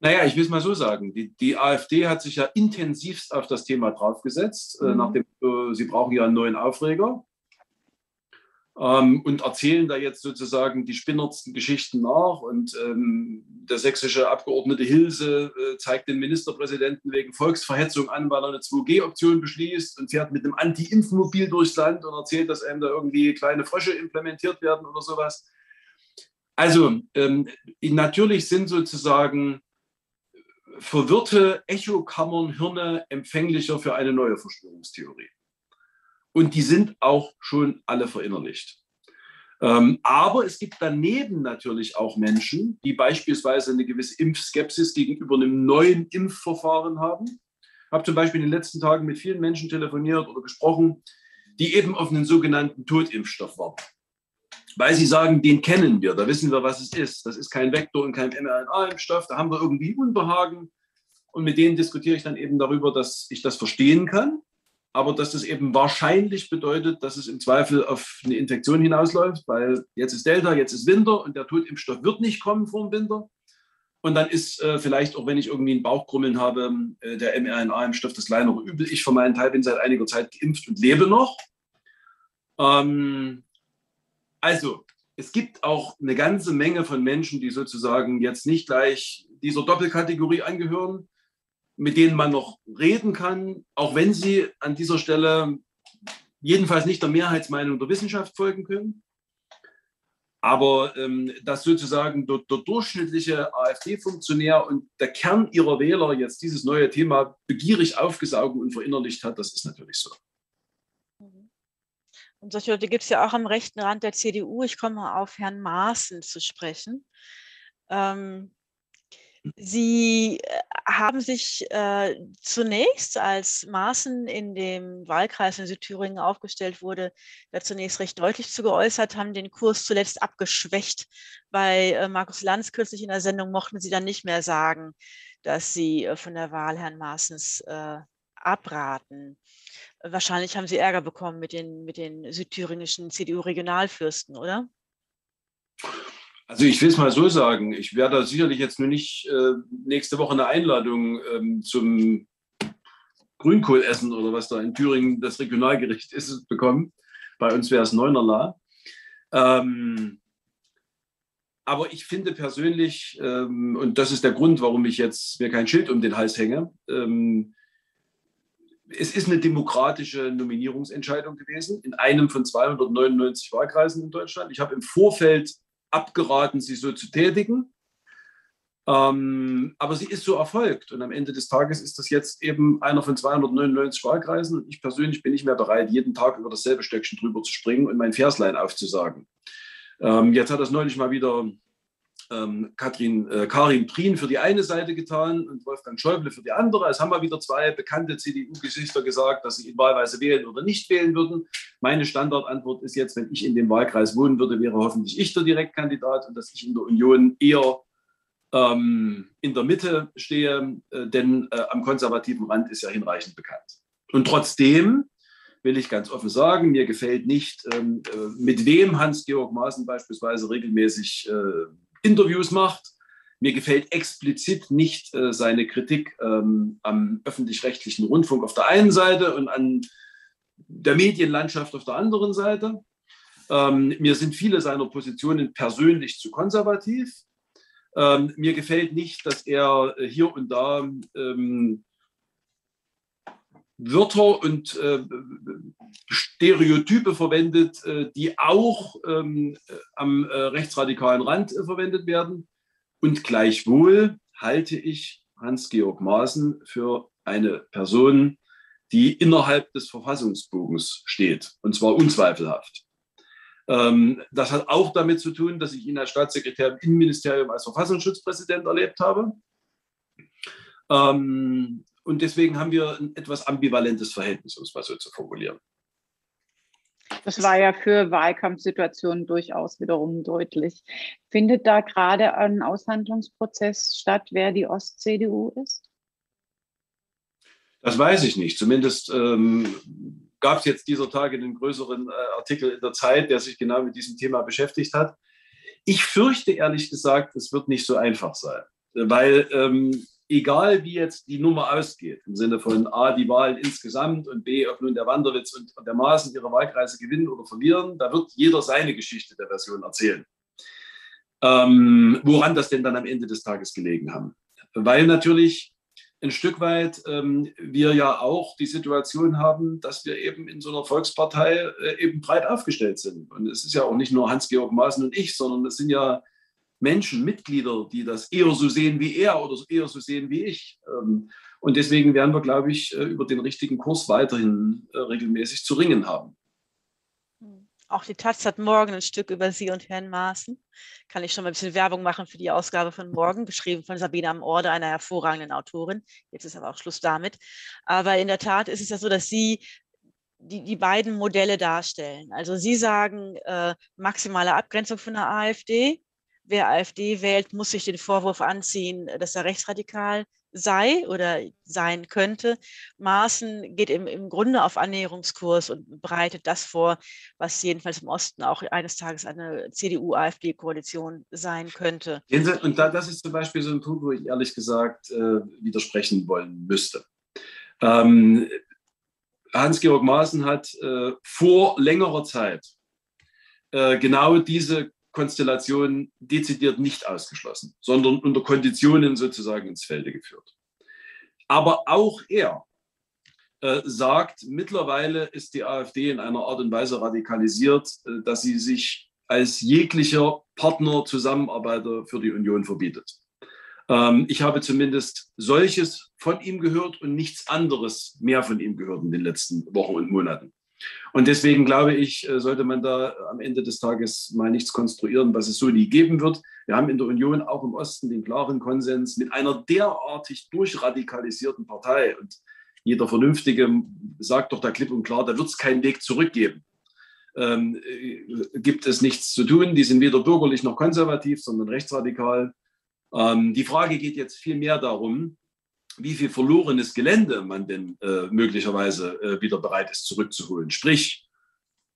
Naja, ich will es mal so sagen. Die, die AfD hat sich ja intensivst auf das Thema draufgesetzt, mhm. äh, nach dem, äh, sie brauchen ja einen neuen Aufreger. Ähm, und erzählen da jetzt sozusagen die spinnertsten Geschichten nach. Und ähm, der sächsische Abgeordnete Hilse äh, zeigt den Ministerpräsidenten wegen Volksverhetzung an, weil er eine zwei G Option beschließt und fährt mit einem Anti-Impf-Mobil durchs Land und erzählt, dass einem da irgendwie kleine Frösche implementiert werden oder sowas. Also ähm, natürlich sind sozusagen verwirrte Echokammernhirne empfänglicher für eine neue Verschwörungstheorie. Und die sind auch schon alle verinnerlicht. Ähm, aber es gibt daneben natürlich auch Menschen, die beispielsweise eine gewisse Impfskepsis gegenüber einem neuen Impfverfahren haben. Ich habe zum Beispiel in den letzten Tagen mit vielen Menschen telefoniert oder gesprochen, die eben auf einen sogenannten Totimpfstoff warten. Weil sie sagen, den kennen wir, da wissen wir, was es ist. Das ist kein Vektor und kein M R N A-Impfstoff, da haben wir irgendwie Unbehagen. Und mit denen diskutiere ich dann eben darüber, dass ich das verstehen kann. Aber dass das eben wahrscheinlich bedeutet, dass es im Zweifel auf eine Infektion hinausläuft, weil jetzt ist Delta, jetzt ist Winter und der Totimpfstoff wird nicht kommen vor dem Winter. Und dann ist äh, vielleicht, auch wenn ich irgendwie ein Bauchkrummeln habe, äh, der M R N A-Impfstoff das kleinere Übel. Ich für meinen Teil bin seit einiger Zeit geimpft und lebe noch. Ähm, also, es gibt auch eine ganze Menge von Menschen, die sozusagen jetzt nicht gleich dieser Doppelkategorie angehören, mit denen man noch reden kann, auch wenn sie an dieser Stelle jedenfalls nicht der Mehrheitsmeinung der Wissenschaft folgen können. Aber ähm, dass sozusagen der, der durchschnittliche AfD-Funktionär und der Kern ihrer Wähler jetzt dieses neue Thema begierig aufgesaugt und verinnerlicht hat, das ist natürlich so. Und solche Leute gibt es ja auch am rechten Rand der C D U. Ich komme auf Herrn Maaßen zu sprechen. Ähm Sie haben sich äh, zunächst, als Maaßen in dem Wahlkreis in Südthüringen aufgestellt wurde, da zunächst recht deutlich zu geäußert, haben den Kurs zuletzt abgeschwächt. Bei äh, Markus Lanz kürzlich in der Sendung mochten sie dann nicht mehr sagen, dass sie äh, von der Wahl Herrn Maaßens äh, abraten. Wahrscheinlich haben sie Ärger bekommen mit den, mit den südthüringischen C D U-Regionalfürsten, oder? Also ich will es mal so sagen, ich werde da sicherlich jetzt nur nicht äh, nächste Woche eine Einladung ähm, zum Grünkohlessen oder was da in Thüringen das Regionalgericht ist bekommen. Bei uns wäre es neunerlei. Ähm, aber ich finde persönlich, ähm, und das ist der Grund, warum ich jetzt mir kein Schild um den Hals hänge, ähm, es ist eine demokratische Nominierungsentscheidung gewesen in einem von zweihundertneunundneunzig Wahlkreisen in Deutschland. Ich habe im Vorfeld abgeraten, sie so zu tätigen. Ähm, aber sie ist so erfolgt. Und am Ende des Tages ist das jetzt eben einer von zweihundertneunundneunzig Wahlkreisen. Und ich persönlich bin nicht mehr bereit, jeden Tag über dasselbe Stöckchen drüber zu springen und mein Verslein aufzusagen. Ähm, jetzt hat das neulich mal wieder ähm, Katrin, äh, Karin Prien für die eine Seite getan und Wolfgang Schäuble für die andere. Es haben mal wieder zwei bekannte C D U-Gesichter gesagt, dass sie ihn wahlweise wählen oder nicht wählen würden. Meine Standardantwort ist jetzt, wenn ich in dem Wahlkreis wohnen würde, wäre hoffentlich ich der Direktkandidat und dass ich in der Union eher ähm, in der Mitte stehe, äh, denn äh, am konservativen Rand ist ja hinreichend bekannt. Und trotzdem will ich ganz offen sagen, mir gefällt nicht, ähm, äh, mit wem Hans-Georg Maaßen beispielsweise regelmäßig äh, Interviews macht. Mir gefällt explizit nicht äh, seine Kritik ähm, am öffentlich-rechtlichen Rundfunk auf der einen Seite und an der Medienlandschaft auf der anderen Seite. Ähm, mir sind viele seiner Positionen persönlich zu konservativ. Ähm, mir gefällt nicht, dass er hier und da ähm, Wörter und äh, Stereotype verwendet, äh, die auch ähm, am äh, rechtsradikalen Rand äh, verwendet werden. Und gleichwohl halte ich Hans-Georg Maaßen für eine Person, die innerhalb des Verfassungsbogens steht, und zwar unzweifelhaft. Ähm, das hat auch damit zu tun, dass ich ihn als Staatssekretär im Innenministerium als Verfassungsschutzpräsident erlebt habe. Ähm, und deswegen haben wir ein etwas ambivalentes Verhältnis, um es mal so zu formulieren. Das war ja für Wahlkampfsituationen durchaus wiederum deutlich. Findet da gerade ein Aushandlungsprozess statt, wer die Ost-C D U ist? Das weiß ich nicht. Zumindest ähm, gab es jetzt dieser Tage einen größeren äh, Artikel in der Zeit, der sich genau mit diesem Thema beschäftigt hat. Ich fürchte ehrlich gesagt, es wird nicht so einfach sein, weil ähm, egal wie jetzt die Nummer ausgeht, im Sinne von A, die Wahlen insgesamt und B, ob nun der Wanderwitz und der Maaßen ihre Wahlkreise gewinnen oder verlieren, da wird jeder seine Geschichte der Version erzählen. Ähm, woran das denn dann am Ende des Tages gelegen haben. Weil natürlich ein Stück weit ähm, wir ja auch die Situation haben, dass wir eben in so einer Volkspartei äh, eben breit aufgestellt sind. Und es ist ja auch nicht nur Hans-Georg Maaßen und ich, sondern es sind ja Menschen, Mitglieder, die das eher so sehen wie er oder eher so sehen wie ich. Ähm, und deswegen werden wir, glaube ich, über den richtigen Kurs weiterhin äh, regelmäßig zu ringen haben. Auch die Taz hat morgen ein Stück über Sie und Herrn Maaßen. Kann ich schon mal ein bisschen Werbung machen für die Ausgabe von morgen, geschrieben von Sabine am Orde, einer hervorragenden Autorin. Jetzt ist aber auch Schluss damit. Aber in der Tat ist es ja so, dass Sie die, die beiden Modelle darstellen. Also Sie sagen, äh, maximale Abgrenzung von der AfD. Wer AfD wählt, muss sich den Vorwurf anziehen, dass er rechtsradikal sei oder sein könnte. Maaßen geht im, im Grunde auf Annäherungskurs und bereitet das vor, was jedenfalls im Osten auch eines Tages eine C D U-AfD-Koalition sein könnte. Und das ist zum Beispiel so ein Punkt, wo ich ehrlich gesagt äh, widersprechen wollen müsste. Ähm, Hans-Georg Maaßen hat äh, vor längerer Zeit äh, genau diese Konstellation dezidiert nicht ausgeschlossen, sondern unter Konditionen sozusagen ins Felde geführt. Aber auch er äh, sagt, mittlerweile ist die AfD in einer Art und Weise radikalisiert, äh, dass sie sich als jeglicher Partner, Zusammenarbeiter für die Union verbietet. Ähm, ich habe zumindest solches von ihm gehört und nichts anderes mehr von ihm gehört in den letzten Wochen und Monaten. Und deswegen glaube ich, sollte man da am Ende des Tages mal nichts konstruieren, was es so nie geben wird. Wir haben in der Union auch im Osten den klaren Konsens mit einer derartig durchradikalisierten Partei. Und jeder Vernünftige sagt doch da klipp und klar, da wird es keinen Weg zurück geben. Ähm, gibt es nichts zu tun. Die sind weder bürgerlich noch konservativ, sondern rechtsradikal. Ähm, die Frage geht jetzt viel mehr darum, wie viel verlorenes Gelände man denn äh, möglicherweise äh, wieder bereit ist zurückzuholen. Sprich,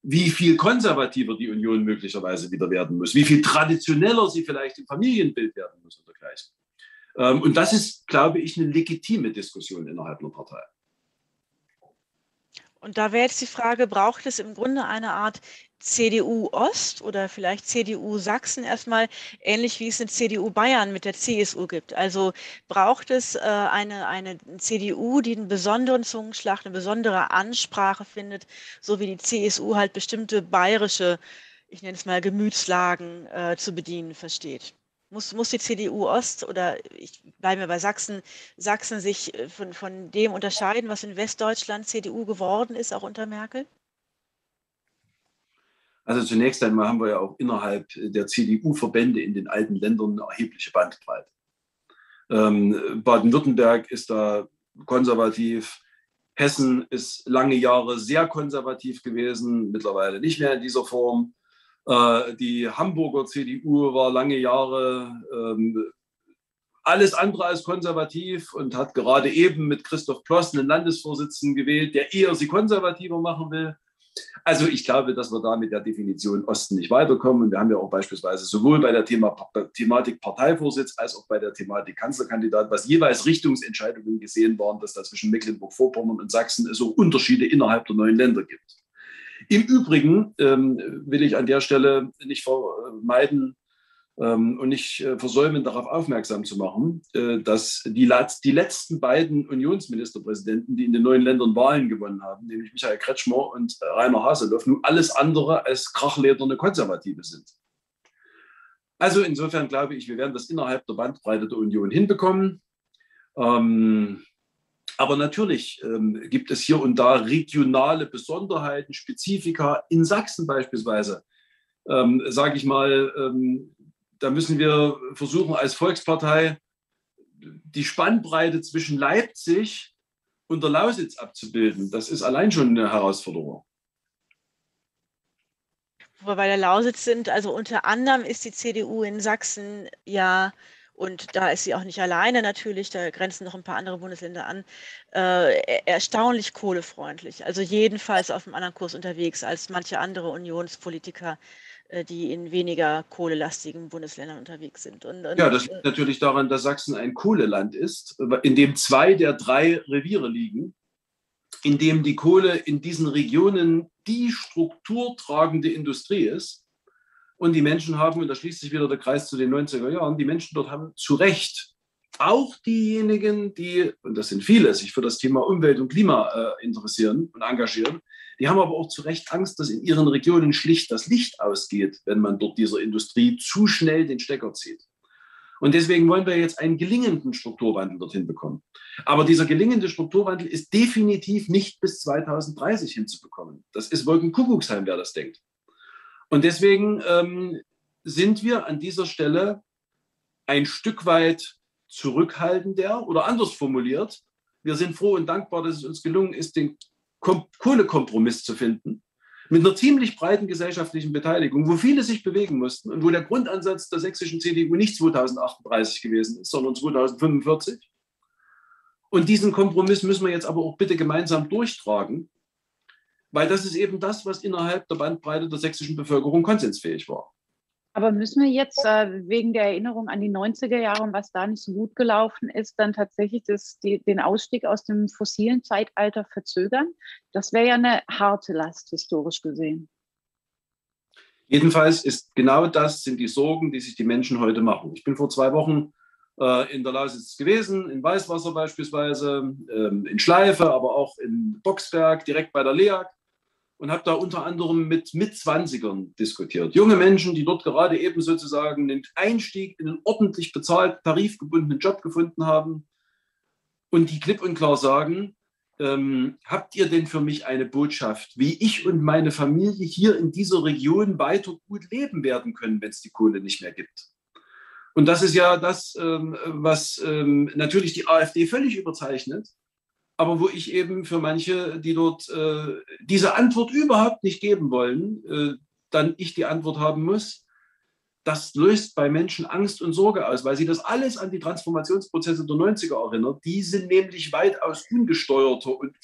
wie viel konservativer die Union möglicherweise wieder werden muss, wie viel traditioneller sie vielleicht im Familienbild werden muss und dergleichen. Ähm, und das ist, glaube ich, eine legitime Diskussion innerhalb einer Partei. Und da wäre jetzt die Frage, braucht es im Grunde eine Art C D U-Ost oder vielleicht C D U-Sachsen erstmal, ähnlich wie es eine C D U-Bayern mit der C S U gibt? Also braucht es äh, eine, eine C D U, die einen besonderen Zungenschlag, eine besondere Ansprache findet, so wie die C S U halt bestimmte bayerische, ich nenne es mal Gemütslagen äh, zu bedienen versteht? Muss, muss die C D U-Ost oder, ich bleibe mir bei Sachsen, Sachsen sich von, von dem unterscheiden, was in Westdeutschland C D U geworden ist, auch unter Merkel? Also zunächst einmal haben wir ja auch innerhalb der C D U-Verbände in den alten Ländern eine erhebliche Bandbreite. Ähm, Baden-Württemberg ist da konservativ, Hessen ist lange Jahre sehr konservativ gewesen, mittlerweile nicht mehr in dieser Form. Die Hamburger C D U war lange Jahre ähm, alles andere als konservativ und hat gerade eben mit Christoph Ploss einen Landesvorsitzenden gewählt, der eher sie konservativer machen will. Also ich glaube, dass wir da mit der Definition Osten nicht weiterkommen. Und wir haben ja auch beispielsweise sowohl bei der Thema, Thematik Parteivorsitz als auch bei der Thematik Kanzlerkandidat, was jeweils Richtungsentscheidungen gesehen waren, dass da zwischen Mecklenburg-Vorpommern und Sachsen es auch Unterschiede innerhalb der neuen Länder gibt. Im Übrigen ähm, will ich an der Stelle nicht vermeiden ähm, und nicht äh, versäumen, darauf aufmerksam zu machen, äh, dass die, die letzten beiden Unionsministerpräsidenten, die in den neuen Ländern Wahlen gewonnen haben, nämlich Michael Kretschmer und Rainer Haseloff, nun alles andere als krachlederne Konservative sind. Also insofern glaube ich, wir werden das innerhalb der Bandbreite der Union hinbekommen. Ähm, Aber natürlich ähm, gibt es hier und da regionale Besonderheiten, Spezifika. In Sachsen beispielsweise, ähm, sage ich mal, ähm, da müssen wir versuchen, als Volkspartei die Spannbreite zwischen Leipzig und der Lausitz abzubilden. Das ist allein schon eine Herausforderung. Wo wir bei der Lausitz sind, also unter anderem ist die C D U in Sachsen ja... Und da ist sie auch nicht alleine natürlich, da grenzen noch ein paar andere Bundesländer an, äh, erstaunlich kohlefreundlich. Also jedenfalls auf einem anderen Kurs unterwegs als manche andere Unionspolitiker, äh, die in weniger kohlelastigen Bundesländern unterwegs sind. Und, und, ja, das liegt äh, natürlich daran, dass Sachsen ein Kohleland ist, in dem zwei der drei Reviere liegen, in dem die Kohle in diesen Regionen die strukturtragende Industrie ist. Und die Menschen haben, und da schließt sich wieder der Kreis zu den neunziger Jahren, die Menschen dort haben zu Recht, auch diejenigen, die, und das sind viele, sich für das Thema Umwelt und Klima äh, interessieren und engagieren, die haben aber auch zu Recht Angst, dass in ihren Regionen schlicht das Licht ausgeht, wenn man dort dieser Industrie zu schnell den Stecker zieht. Und deswegen wollen wir jetzt einen gelingenden Strukturwandel dorthin bekommen. Aber dieser gelingende Strukturwandel ist definitiv nicht bis zweitausenddreißig hinzubekommen. Das ist Wolkenkuckucksheim, wer das denkt. Und deswegen ähm, sind wir an dieser Stelle ein Stück weit zurückhaltender oder anders formuliert. Wir sind froh und dankbar, dass es uns gelungen ist, den Kohlekompromiss zu finden mit einer ziemlich breiten gesellschaftlichen Beteiligung, wo viele sich bewegen mussten und wo der Grundansatz der sächsischen C D U nicht zweitausendachtunddreißig gewesen ist, sondern zweitausendfünfundvierzig. Und diesen Kompromiss müssen wir jetzt aber auch bitte gemeinsam durchtragen, weil das ist eben das, was innerhalb der Bandbreite der sächsischen Bevölkerung konsensfähig war. Aber müssen wir jetzt äh, wegen der Erinnerung an die neunziger Jahre und was da nicht so gut gelaufen ist, dann tatsächlich das, die, den Ausstieg aus dem fossilen Zeitalter verzögern? Das wäre ja eine harte Last, historisch gesehen. Jedenfalls ist genau das, sind die Sorgen, die sich die Menschen heute machen. Ich bin vor zwei Wochen äh, in der Lausitz gewesen, in Weißwasser beispielsweise, ähm, in Schleife, aber auch in Boxberg, direkt bei der LEAG. Und habe da unter anderem mit Mitzwanzigern diskutiert. Junge Menschen, die dort gerade eben sozusagen den Einstieg in einen ordentlich bezahlten, tarifgebundenen Job gefunden haben und die klipp und klar sagen, Ähm, habt ihr denn für mich eine Botschaft, wie ich und meine Familie hier in dieser Region weiter gut leben werden können, wenn es die Kohle nicht mehr gibt? Und das ist ja das, ähm, was ähm, natürlich die AfD völlig überzeichnet, aber wo ich eben für manche, die dort äh, diese Antwort überhaupt nicht geben wollen, äh, dann ich die Antwort haben muss. Das löst bei Menschen Angst und Sorge aus, weil sie das alles an die Transformationsprozesse der neunziger erinnert. Die sind nämlich weitaus ungesteuerter und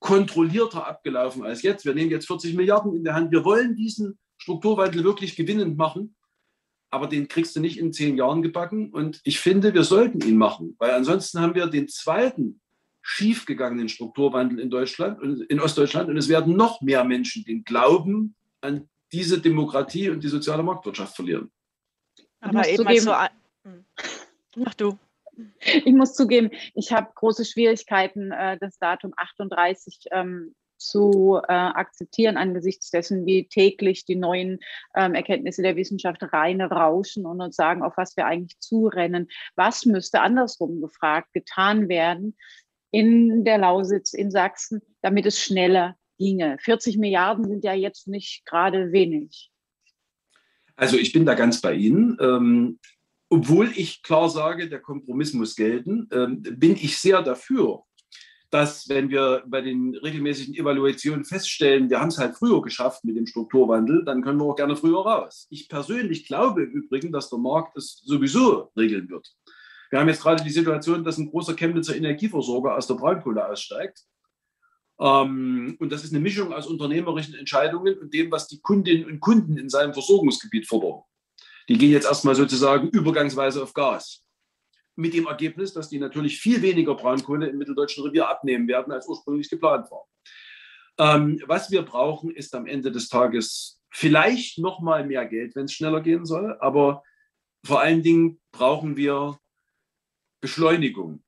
unkontrollierter abgelaufen als jetzt. Wir nehmen jetzt vierzig Milliarden in der Hand. Wir wollen diesen Strukturwandel wirklich gewinnend machen, aber den kriegst du nicht in zehn Jahren gebacken. Und ich finde, wir sollten ihn machen, weil ansonsten haben wir den zweiten schiefgegangenen Strukturwandel in Deutschland und in Ostdeutschland. Und es werden noch mehr Menschen den Glauben an diese Demokratie und die soziale Marktwirtschaft verlieren. Aber ich muss zugeben, so ein... Mach du. Ich muss zugeben, ich habe große Schwierigkeiten, das Datum achtunddreißig ähm, zu äh, akzeptieren, angesichts dessen, wie täglich die neuen ähm, Erkenntnisse der Wissenschaft reine rauschen und uns sagen, auf was wir eigentlich zurennen. Was müsste andersrum gefragt getan werden in der Lausitz, in Sachsen, damit es schneller ginge. vierzig Milliarden sind ja jetzt nicht gerade wenig. Also ich bin da ganz bei Ihnen. Ähm, obwohl ich klar sage, der Kompromiss muss gelten, ähm, bin ich sehr dafür, dass, wenn wir bei den regelmäßigen Evaluationen feststellen, wir haben es halt früher geschafft mit dem Strukturwandel, dann können wir auch gerne früher raus. Ich persönlich glaube im Übrigen, dass der Markt es sowieso regeln wird. Wir haben jetzt gerade die Situation, dass ein großer Chemnitzer Energieversorger aus der Braunkohle aussteigt. Und das ist eine Mischung aus unternehmerischen Entscheidungen und dem, was die Kundinnen und Kunden in seinem Versorgungsgebiet fordern. Die gehen jetzt erstmal sozusagen übergangsweise auf Gas. Mit dem Ergebnis, dass die natürlich viel weniger Braunkohle im mitteldeutschen Revier abnehmen werden, als ursprünglich geplant war. Was wir brauchen, ist am Ende des Tages vielleicht noch mal mehr Geld, wenn es schneller gehen soll. Aber vor allen Dingen brauchen wir Beschleunigung.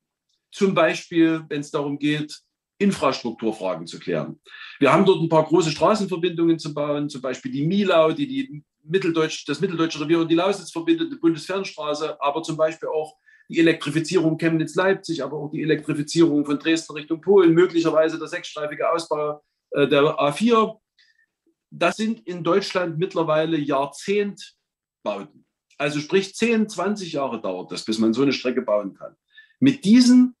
Zum Beispiel, wenn es darum geht, Infrastrukturfragen zu klären. Wir haben dort ein paar große Straßenverbindungen zu bauen, zum Beispiel die Mielau, die, die Mitteldeutsch, das mitteldeutsche Revier und die Lausitz verbindet, die Bundesfernstraße, aber zum Beispiel auch die Elektrifizierung Chemnitz-Leipzig, aber auch die Elektrifizierung von Dresden Richtung Polen, möglicherweise der sechsstreifige Ausbau äh, der A vier. Das sind in Deutschland mittlerweile Jahrzehntbauten. Also sprich zehn, zwanzig Jahre dauert das, bis man so eine Strecke bauen kann. Mit diesen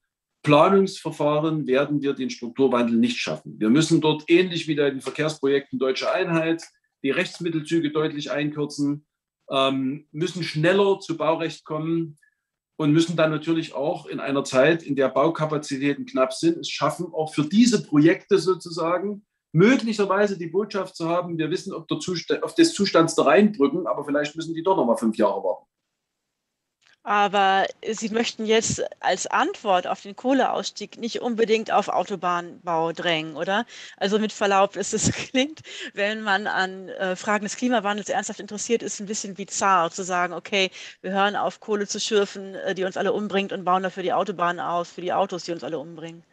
Planungsverfahren werden wir den Strukturwandel nicht schaffen. Wir müssen dort ähnlich wie bei den Verkehrsprojekten Deutsche Einheit die Rechtsmittelzüge deutlich einkürzen, ähm, müssen schneller zu Baurecht kommen und müssen dann natürlich auch in einer Zeit, in der Baukapazitäten knapp sind, es schaffen, auch für diese Projekte sozusagen möglicherweise die Botschaft zu haben, wir wissen ob, der Zustand, ob des Zustands der Rheinbrücken, aber vielleicht müssen die doch nochmal fünf Jahre warten. Aber Sie möchten jetzt als Antwort auf den Kohleausstieg nicht unbedingt auf Autobahnbau drängen, oder? Also mit Verlaub, es klingt, wenn man an äh, Fragen des Klimawandels ernsthaft interessiert ist, ein bisschen bizarr zu sagen, okay, wir hören auf, Kohle zu schürfen, die uns alle umbringt und bauen dafür die Autobahnen aus, für die Autos, die uns alle umbringen.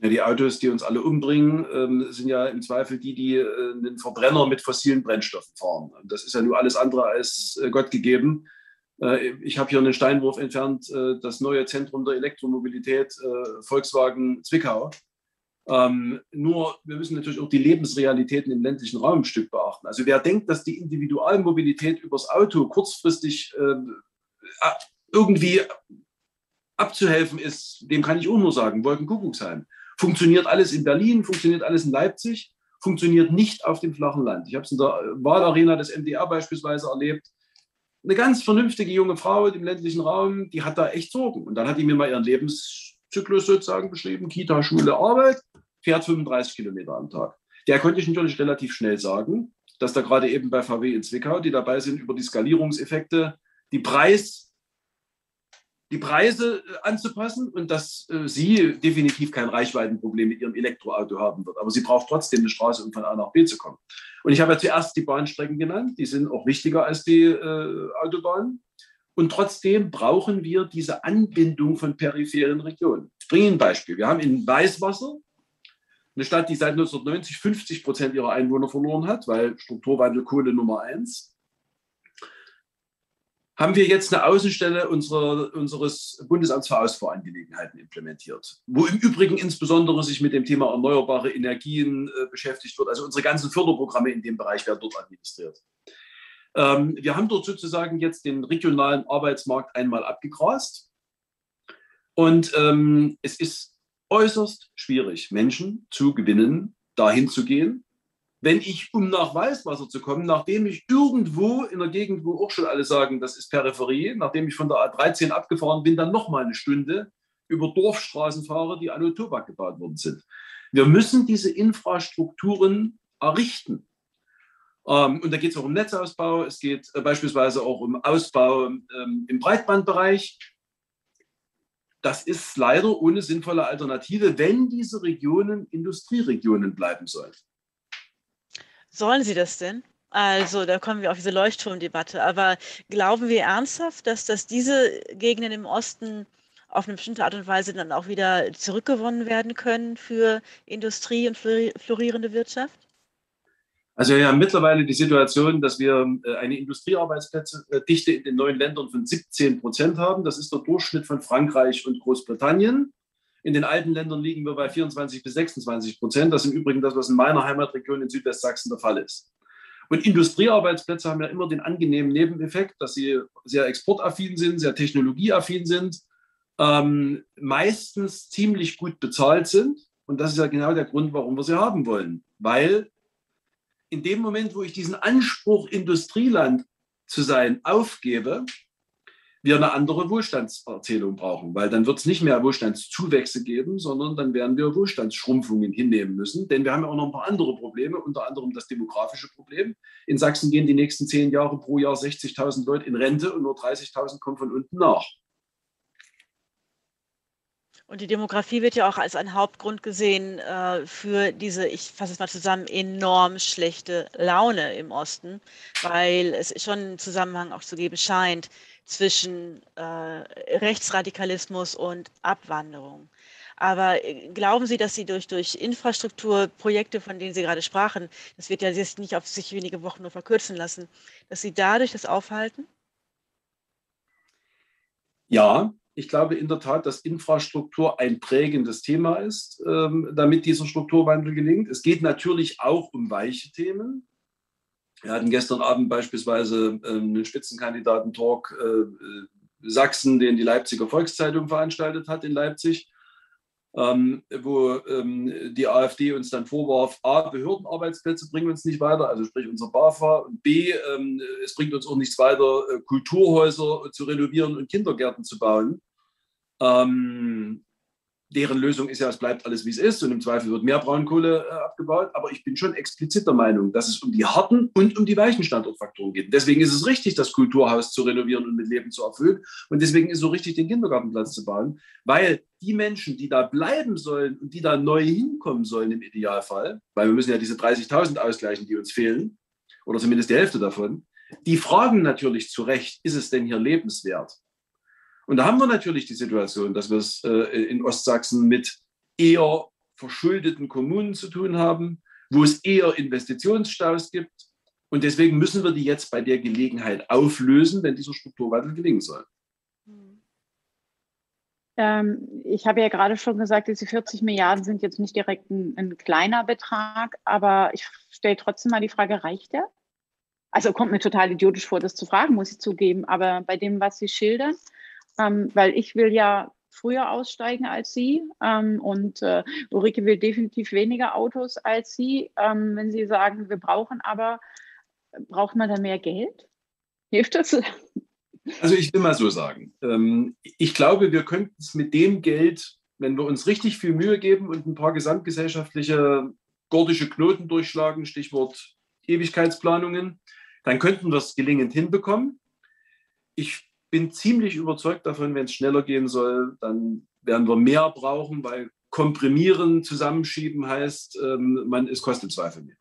Ja, die Autos, die uns alle umbringen, ähm, sind ja im Zweifel die, die äh, einen Verbrenner mit fossilen Brennstoffen fahren. Das ist ja nur alles andere als äh, Gott gegeben. Ich habe hier einen Steinwurf entfernt, das neue Zentrum der Elektromobilität, Volkswagen Zwickau. Nur, wir müssen natürlich auch die Lebensrealitäten im ländlichen Raum ein Stück beachten. Also wer denkt, dass die Individualmobilität übers Auto kurzfristig irgendwie abzuhelfen ist, dem kann ich auch nur sagen, Wolkenkuckucksheim. Funktioniert alles in Berlin, funktioniert alles in Leipzig, funktioniert nicht auf dem flachen Land. Ich habe es in der Wahlarena des M D R beispielsweise erlebt. Eine ganz vernünftige junge Frau im ländlichen Raum, die hat da echt Sorgen. Und dann hat die mir mal ihren Lebenszyklus sozusagen beschrieben, Kita, Schule, Arbeit, fährt fünfunddreißig Kilometer am Tag. Der konnte ich natürlich relativ schnell sagen, dass da gerade eben bei V W in Zwickau, die dabei sind, über die Skalierungseffekte die, Preis, die Preise anzupassen und dass äh, sie definitiv kein Reichweitenproblem mit ihrem Elektroauto haben wird. Aber sie braucht trotzdem eine Straße, um von A nach B zu kommen. Und ich habe ja zuerst die Bahnstrecken genannt, die sind auch wichtiger als die äh, Autobahnen. Und trotzdem brauchen wir diese Anbindung von peripheren Regionen. Ich bringe Ihnen ein Beispiel. Wir haben in Weißwasser eine Stadt, die seit neunzehnhundertneunzig fünfzig Prozent ihrer Einwohner verloren hat, weil Strukturwandel Kohle Nummer eins. haben wir jetzt eine Außenstelle unserer, unseres Bundesamts für Hausbauangelegenheiten implementiert, wo im Übrigen insbesondere sich mit dem Thema erneuerbare Energien äh, beschäftigt wird. Also unsere ganzen Förderprogramme in dem Bereich werden dort administriert. Ähm, wir haben dort sozusagen jetzt den regionalen Arbeitsmarkt einmal abgegrast. Und ähm, es ist äußerst schwierig, Menschen zu gewinnen, dahin zu gehen, wenn ich, um nach Weißwasser zu kommen, nachdem ich irgendwo in der Gegend, wo auch schon alle sagen, das ist Peripherie, nachdem ich von der A dreizehn abgefahren bin, dann nochmal eine Stunde über Dorfstraßen fahre, die an Tobak gebaut worden sind. Wir müssen diese Infrastrukturen errichten. Und da geht es auch um Netzausbau, es geht beispielsweise auch um Ausbau im Breitbandbereich. Das ist leider ohne sinnvolle Alternative, wenn diese Regionen Industrieregionen bleiben sollen. Sollen sie das denn? Also, da kommen wir auf diese Leuchtturmdebatte. Aber glauben wir ernsthaft, dass, dass diese Gegenden im Osten auf eine bestimmte Art und Weise dann auch wieder zurückgewonnen werden können für Industrie und florierende Wirtschaft? Also wir haben mittlerweile die Situation, dass wir eine Industriearbeitsplatzdichte in den neuen Ländern von siebzehn Prozent haben. Das ist der Durchschnitt von Frankreich und Großbritannien. In den alten Ländern liegen wir bei vierundzwanzig bis sechsundzwanzig Prozent. Das ist im Übrigen das, was in meiner Heimatregion in Südwestsachsen der Fall ist. Und Industriearbeitsplätze haben ja immer den angenehmen Nebeneffekt, dass sie sehr exportaffin sind, sehr technologieaffin sind, ähm, meistens ziemlich gut bezahlt sind. Und das ist ja genau der Grund, warum wir sie haben wollen. Weil in dem Moment, wo ich diesen Anspruch, Industrieland zu sein, aufgebe, wir eine andere Wohlstandserzählung brauchen, weil dann wird es nicht mehr Wohlstandszuwächse geben, sondern dann werden wir Wohlstandsschrumpfungen hinnehmen müssen, denn wir haben ja auch noch ein paar andere Probleme, unter anderem das demografische Problem. In Sachsen gehen die nächsten zehn Jahre pro Jahr sechzigtausend Leute in Rente und nur dreißigtausend kommen von unten nach. Und die Demografie wird ja auch als ein Hauptgrund gesehen äh, für diese, ich fasse es mal zusammen, enorm schlechte Laune im Osten, weil es schon einen Zusammenhang auch zu geben scheint zwischen äh, Rechtsradikalismus und Abwanderung. Aber glauben Sie, dass Sie durch, durch Infrastrukturprojekte, von denen Sie gerade sprachen, das wird ja jetzt nicht auf sich wenige Wochen nur verkürzen lassen, dass Sie dadurch das aufhalten? Ja. Ich glaube in der Tat, dass Infrastruktur ein prägendes Thema ist, damit dieser Strukturwandel gelingt. Es geht natürlich auch um weiche Themen. Wir hatten gestern Abend beispielsweise einen Spitzenkandidaten-Talk Sachsen, den die Leipziger Volkszeitung veranstaltet hat in Leipzig, wo die AfD uns dann vorwarf, A, Behördenarbeitsplätze bringen uns nicht weiter, also sprich unser BAFA, und B, es bringt uns auch nichts weiter, Kulturhäuser zu renovieren und Kindergärten zu bauen. Ähm, deren Lösung ist ja, es bleibt alles, wie es ist, und im Zweifel wird mehr Braunkohle äh, abgebaut. Aber ich bin schon explizit der Meinung, dass es um die harten und um die weichen Standortfaktoren geht. Deswegen ist es richtig, das Kulturhaus zu renovieren und mit Leben zu erfüllen. Und deswegen ist es so richtig, den Kindergartenplatz zu bauen. Weil die Menschen, die da bleiben sollen und die da neu hinkommen sollen im Idealfall, weil wir müssen ja diese dreißigtausend ausgleichen, die uns fehlen, oder zumindest die Hälfte davon, die fragen natürlich zu Recht, ist es denn hier lebenswert? Und da haben wir natürlich die Situation, dass wir es äh, in Ostsachsen mit eher verschuldeten Kommunen zu tun haben, wo es eher Investitionsstaus gibt. Und deswegen müssen wir die jetzt bei der Gelegenheit auflösen, wenn dieser Strukturwandel gelingen soll. Ähm, ich habe ja gerade schon gesagt, diese vierzig Milliarden sind jetzt nicht direkt ein, ein kleiner Betrag, aber ich stelle trotzdem mal die Frage, reicht der? Also kommt mir total idiotisch vor, das zu fragen, muss ich zugeben, aber bei dem, was Sie schildern, Ähm, weil ich will ja früher aussteigen als Sie ähm, und äh, Ulrike will definitiv weniger Autos als Sie. Ähm, wenn Sie sagen, wir brauchen aber, braucht man da mehr Geld? Hilft das? Also ich will mal so sagen, ähm, ich glaube, wir könnten es mit dem Geld, wenn wir uns richtig viel Mühe geben und ein paar gesamtgesellschaftliche gordische Knoten durchschlagen, Stichwort Ewigkeitsplanungen, dann könnten wir es gelingend hinbekommen. Ich bin ziemlich überzeugt davon, wenn es schneller gehen soll, dann werden wir mehr brauchen, weil komprimieren, zusammenschieben heißt, ähm, man, es kostet Zweifel mehr.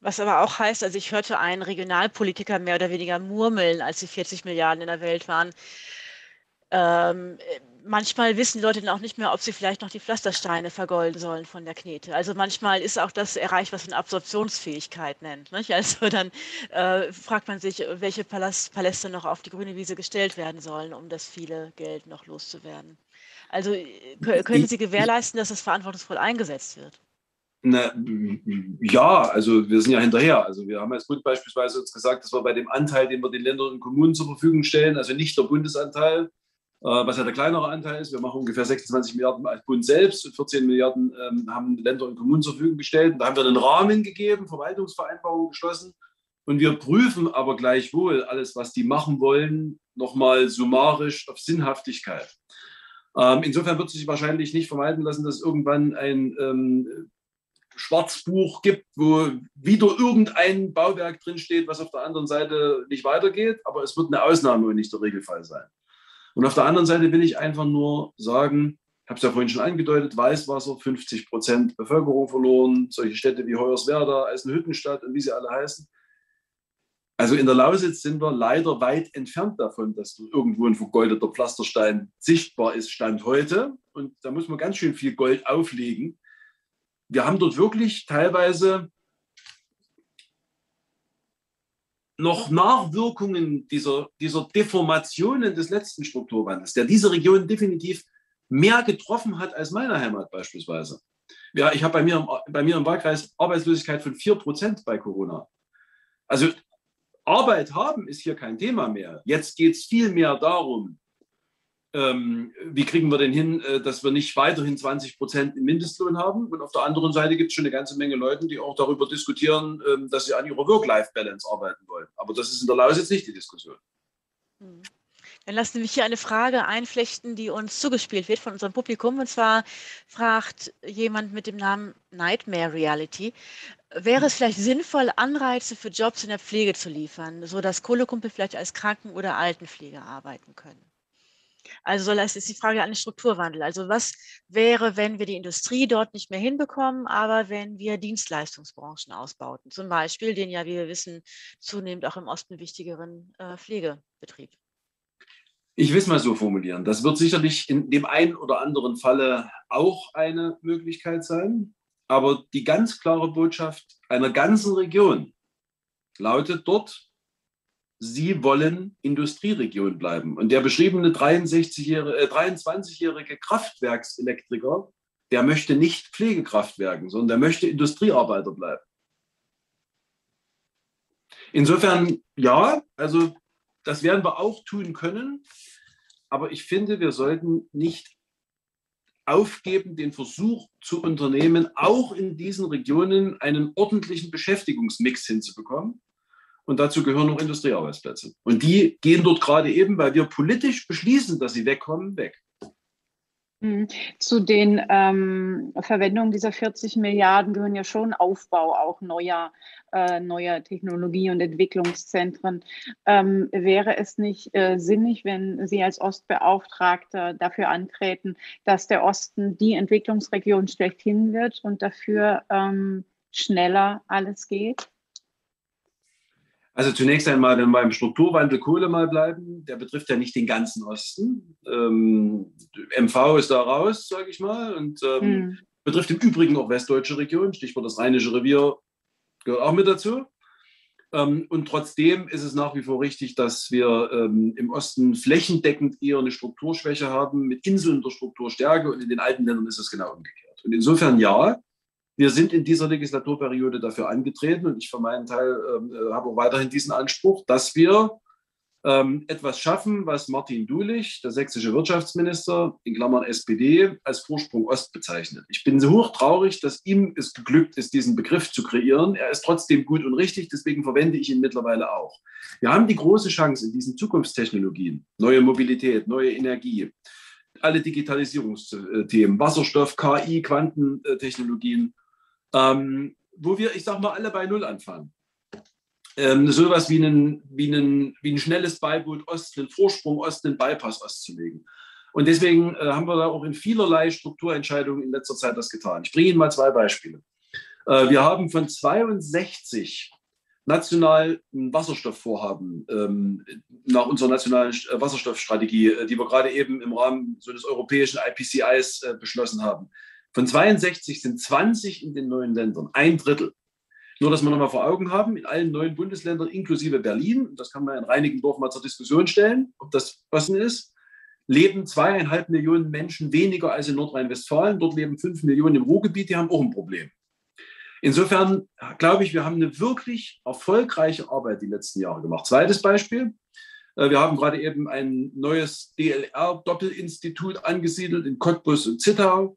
Was aber auch heißt, also ich hörte einen Regionalpolitiker mehr oder weniger murmeln, als die vierzig Milliarden in der Welt waren. Ähm, manchmal wissen Leute dann auch nicht mehr, ob sie vielleicht noch die Pflastersteine vergolden sollen von der Knete. Also manchmal ist auch das erreicht, was man Absorptionsfähigkeit nennt, nicht? Also dann äh, fragt man sich, welche Palast Paläste noch auf die grüne Wiese gestellt werden sollen, um das viele Geld noch loszuwerden. Also können Sie gewährleisten, dass das verantwortungsvoll eingesetzt wird? Na, ja, also wir sind ja hinterher. Also wir haben als Bund beispielsweise uns gesagt, dass wir bei dem Anteil, den wir den Ländern und Kommunen zur Verfügung stellen, also nicht der Bundesanteil, was ja der kleinere Anteil ist, wir machen ungefähr sechsundzwanzig Milliarden als Bund selbst und vierzehn Milliarden ähm, haben Länder und Kommunen zur Verfügung gestellt. Und da haben wir einen Rahmen gegeben, Verwaltungsvereinbarungen geschlossen. Und wir prüfen aber gleichwohl alles, was die machen wollen, nochmal summarisch auf Sinnhaftigkeit. Ähm, insofern wird es sich wahrscheinlich nicht vermeiden lassen, dass es irgendwann ein ähm, Schwarzbuch gibt, wo wieder irgendein Bauwerk drinsteht, was auf der anderen Seite nicht weitergeht. Aber es wird eine Ausnahme und nicht der Regelfall sein. Und auf der anderen Seite will ich einfach nur sagen, ich habe es ja vorhin schon angedeutet, Weißwasser, fünfzig Prozent Bevölkerung verloren, solche Städte wie Hoyerswerda, Eisenhüttenstadt und wie sie alle heißen. Also in der Lausitz sind wir leider weit entfernt davon, dass irgendwo ein vergoldeter Pflasterstein sichtbar ist, Stand heute. Und da muss man ganz schön viel Gold auflegen. Wir haben dort wirklich teilweise noch Nachwirkungen dieser, dieser Deformationen des letzten Strukturwandels, der diese Region definitiv mehr getroffen hat als meine Heimat beispielsweise. Ja, ich habe bei mir, bei mir im Wahlkreis Arbeitslosigkeit von vier Prozent bei Corona. Also Arbeit haben ist hier kein Thema mehr. Jetzt geht es viel mehr darum, ähm, wie kriegen wir denn hin, äh, dass wir nicht weiterhin zwanzig Prozent im Mindestlohn haben. Und auf der anderen Seite gibt es schon eine ganze Menge Leute, die auch darüber diskutieren, ähm, dass sie an ihrer Work-Life-Balance arbeiten wollen. Aber das ist in der Lausitz nicht die Diskussion. Hm. Dann lassen Sie mich hier eine Frage einflechten, die uns zugespielt wird von unserem Publikum. Und zwar fragt jemand mit dem Namen Nightmare Reality, wäre es vielleicht sinnvoll, Anreize für Jobs in der Pflege zu liefern, sodass Kohlekumpel vielleicht als Kranken- oder Altenpfleger arbeiten können? Also das ist die Frage an den Strukturwandel. Also was wäre, wenn wir die Industrie dort nicht mehr hinbekommen, aber wenn wir Dienstleistungsbranchen ausbauten? Zum Beispiel den ja, wie wir wissen, zunehmend auch im Osten wichtigeren äh, Pflegebetrieb. Ich will es mal so formulieren. Das wird sicherlich in dem einen oder anderen Falle auch eine Möglichkeit sein. Aber die ganz klare Botschaft einer ganzen Region lautet dort, sie wollen Industrieregion bleiben. Und der beschriebene dreiundzwanzigjährige Kraftwerkselektriker, der möchte nicht Pflegekraftwerken, sondern der möchte Industriearbeiter bleiben. Insofern, ja, also das werden wir auch tun können. Aber ich finde, wir sollten nicht aufgeben, den Versuch zu unternehmen, auch in diesen Regionen einen ordentlichen Beschäftigungsmix hinzubekommen. Und dazu gehören auch Industriearbeitsplätze. Und die gehen dort gerade eben, weil wir politisch beschließen, dass sie wegkommen, weg. Zu den ähm, Verwendungen dieser vierzig Milliarden gehören ja schon Aufbau auch neuer, äh, neuer Technologie- und Entwicklungszentren. Ähm, wäre es nicht äh, sinnig, wenn Sie als Ostbeauftragter dafür antreten, dass der Osten die Entwicklungsregion schlechthin wird und dafür ähm, schneller alles geht? Also zunächst einmal, wenn wir beim Strukturwandel Kohle mal bleiben, der betrifft ja nicht den ganzen Osten. Ähm, M V ist da raus, sage ich mal, und ähm, mhm. betrifft im Übrigen auch westdeutsche Regionen. Stichwort das Rheinische Revier gehört auch mit dazu. Ähm, und trotzdem ist es nach wie vor richtig, dass wir ähm, im Osten flächendeckend eher eine Strukturschwäche haben, mit inselnder Strukturstärke, und in den alten Ländern ist es genau umgekehrt. Und insofern ja. Wir sind in dieser Legislaturperiode dafür angetreten, und ich für meinen Teil äh, habe auch weiterhin diesen Anspruch, dass wir ähm, etwas schaffen, was Martin Dulich, der sächsische Wirtschaftsminister, in Klammern S P D, als Vorsprung Ost bezeichnet. Ich bin so hochtraurig, dass ihm es geglückt ist, diesen Begriff zu kreieren. Er ist trotzdem gut und richtig, deswegen verwende ich ihn mittlerweile auch. Wir haben die große Chance in diesen Zukunftstechnologien, neue Mobilität, neue Energie, alle Digitalisierungsthemen, Wasserstoff, K I, Quantentechnologien, Ähm, wo wir, ich sag mal, alle bei Null anfangen. Ähm, so etwas wie, wie, wie ein schnelles Beiboot Ost, einen Vorsprung Ost, einen Bypass Ost zu legen. Und deswegen äh, haben wir da auch in vielerlei Strukturentscheidungen in letzter Zeit das getan. Ich bringe Ihnen mal zwei Beispiele. Äh, wir haben von zweiundsechzig national ein Wasserstoffvorhaben ähm, nach unserer nationalen Wasserstoffstrategie, die wir gerade eben im Rahmen so des europäischen I P C Is äh, beschlossen haben. Von zweiundsechzig sind zwanzig in den neuen Ländern, ein Drittel. Nur, dass wir nochmal vor Augen haben, in allen neuen Bundesländern inklusive Berlin, das kann man in Reinickendorf mal zur Diskussion stellen, ob das passend ist, leben zweieinhalb Millionen Menschen weniger als in Nordrhein-Westfalen. Dort leben fünf Millionen im Ruhrgebiet, die haben auch ein Problem. Insofern glaube ich, wir haben eine wirklich erfolgreiche Arbeit die letzten Jahre gemacht. Zweites Beispiel. Wir haben gerade eben ein neues D L R-Doppelinstitut angesiedelt in Cottbus und Zittau,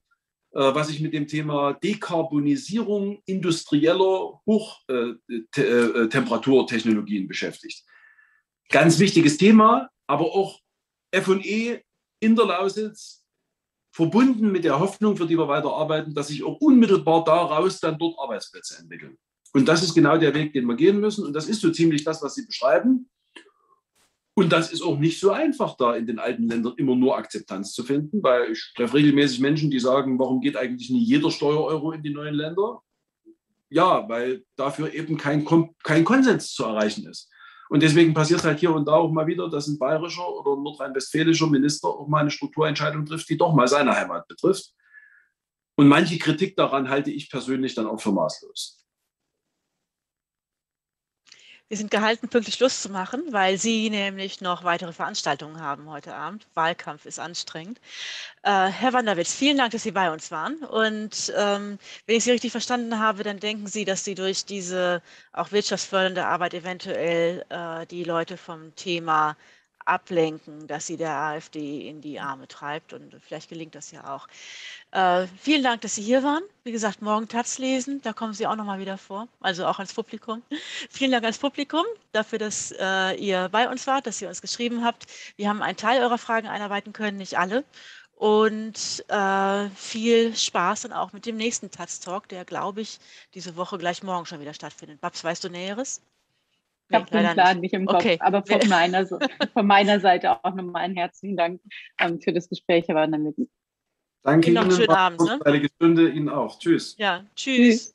was sich mit dem Thema Dekarbonisierung industrieller Hochtemperaturtechnologien beschäftigt. Ganz wichtiges Thema, aber auch F und E in der Lausitz, verbunden mit der Hoffnung, für die wir weiterarbeiten, dass sich auch unmittelbar daraus dann dort Arbeitsplätze entwickeln. Und das ist genau der Weg, den wir gehen müssen. Und das ist so ziemlich das, was Sie beschreiben. Und das ist auch nicht so einfach, da in den alten Ländern immer nur Akzeptanz zu finden, weil ich treffe regelmäßig Menschen, die sagen, warum geht eigentlich nicht jeder Steuereuro in die neuen Länder? Ja, weil dafür eben kein, kein Konsens zu erreichen ist. Und deswegen passiert es halt hier und da auch mal wieder, dass ein bayerischer oder nordrhein-westfälischer Minister auch mal eine Strukturentscheidung trifft, die doch mal seine Heimat betrifft. Und manche Kritik daran halte ich persönlich dann auch für maßlos. Wir sind gehalten, pünktlich Schluss zu machen, weil Sie nämlich noch weitere Veranstaltungen haben heute Abend. Wahlkampf ist anstrengend. Äh, Herr Wanderwitz, vielen Dank, dass Sie bei uns waren. Und ähm, wenn ich Sie richtig verstanden habe, dann denken Sie, dass Sie durch diese auch wirtschaftsfördernde Arbeit eventuell äh, die Leute vom Thema ablenken, dass Sie der AfD in die Arme treibt. Und vielleicht gelingt das ja auch. Äh, vielen Dank, dass Sie hier waren. Wie gesagt, morgen Taz lesen, da kommen Sie auch nochmal wieder vor, also auch ans Publikum. Vielen Dank ans Publikum dafür, dass äh, ihr bei uns wart, dass ihr uns geschrieben habt. Wir haben einen Teil eurer Fragen einarbeiten können, nicht alle. Und äh, viel Spaß dann auch mit dem nächsten Taz-Talk, der, glaube ich, diese Woche gleich morgen schon wieder stattfindet. Babs, weißt du Näheres? Ich habe den Plan nicht im Kopf, okay. Aber von meiner, von meiner Seite auch nochmal einen herzlichen Dank ähm, für das Gespräch. Wir waren damit. Danke Ihnen, noch einen schönen Abend, ne? Eine Stunde Ihnen auch. Tschüss. Ja, tschüss. tschüss.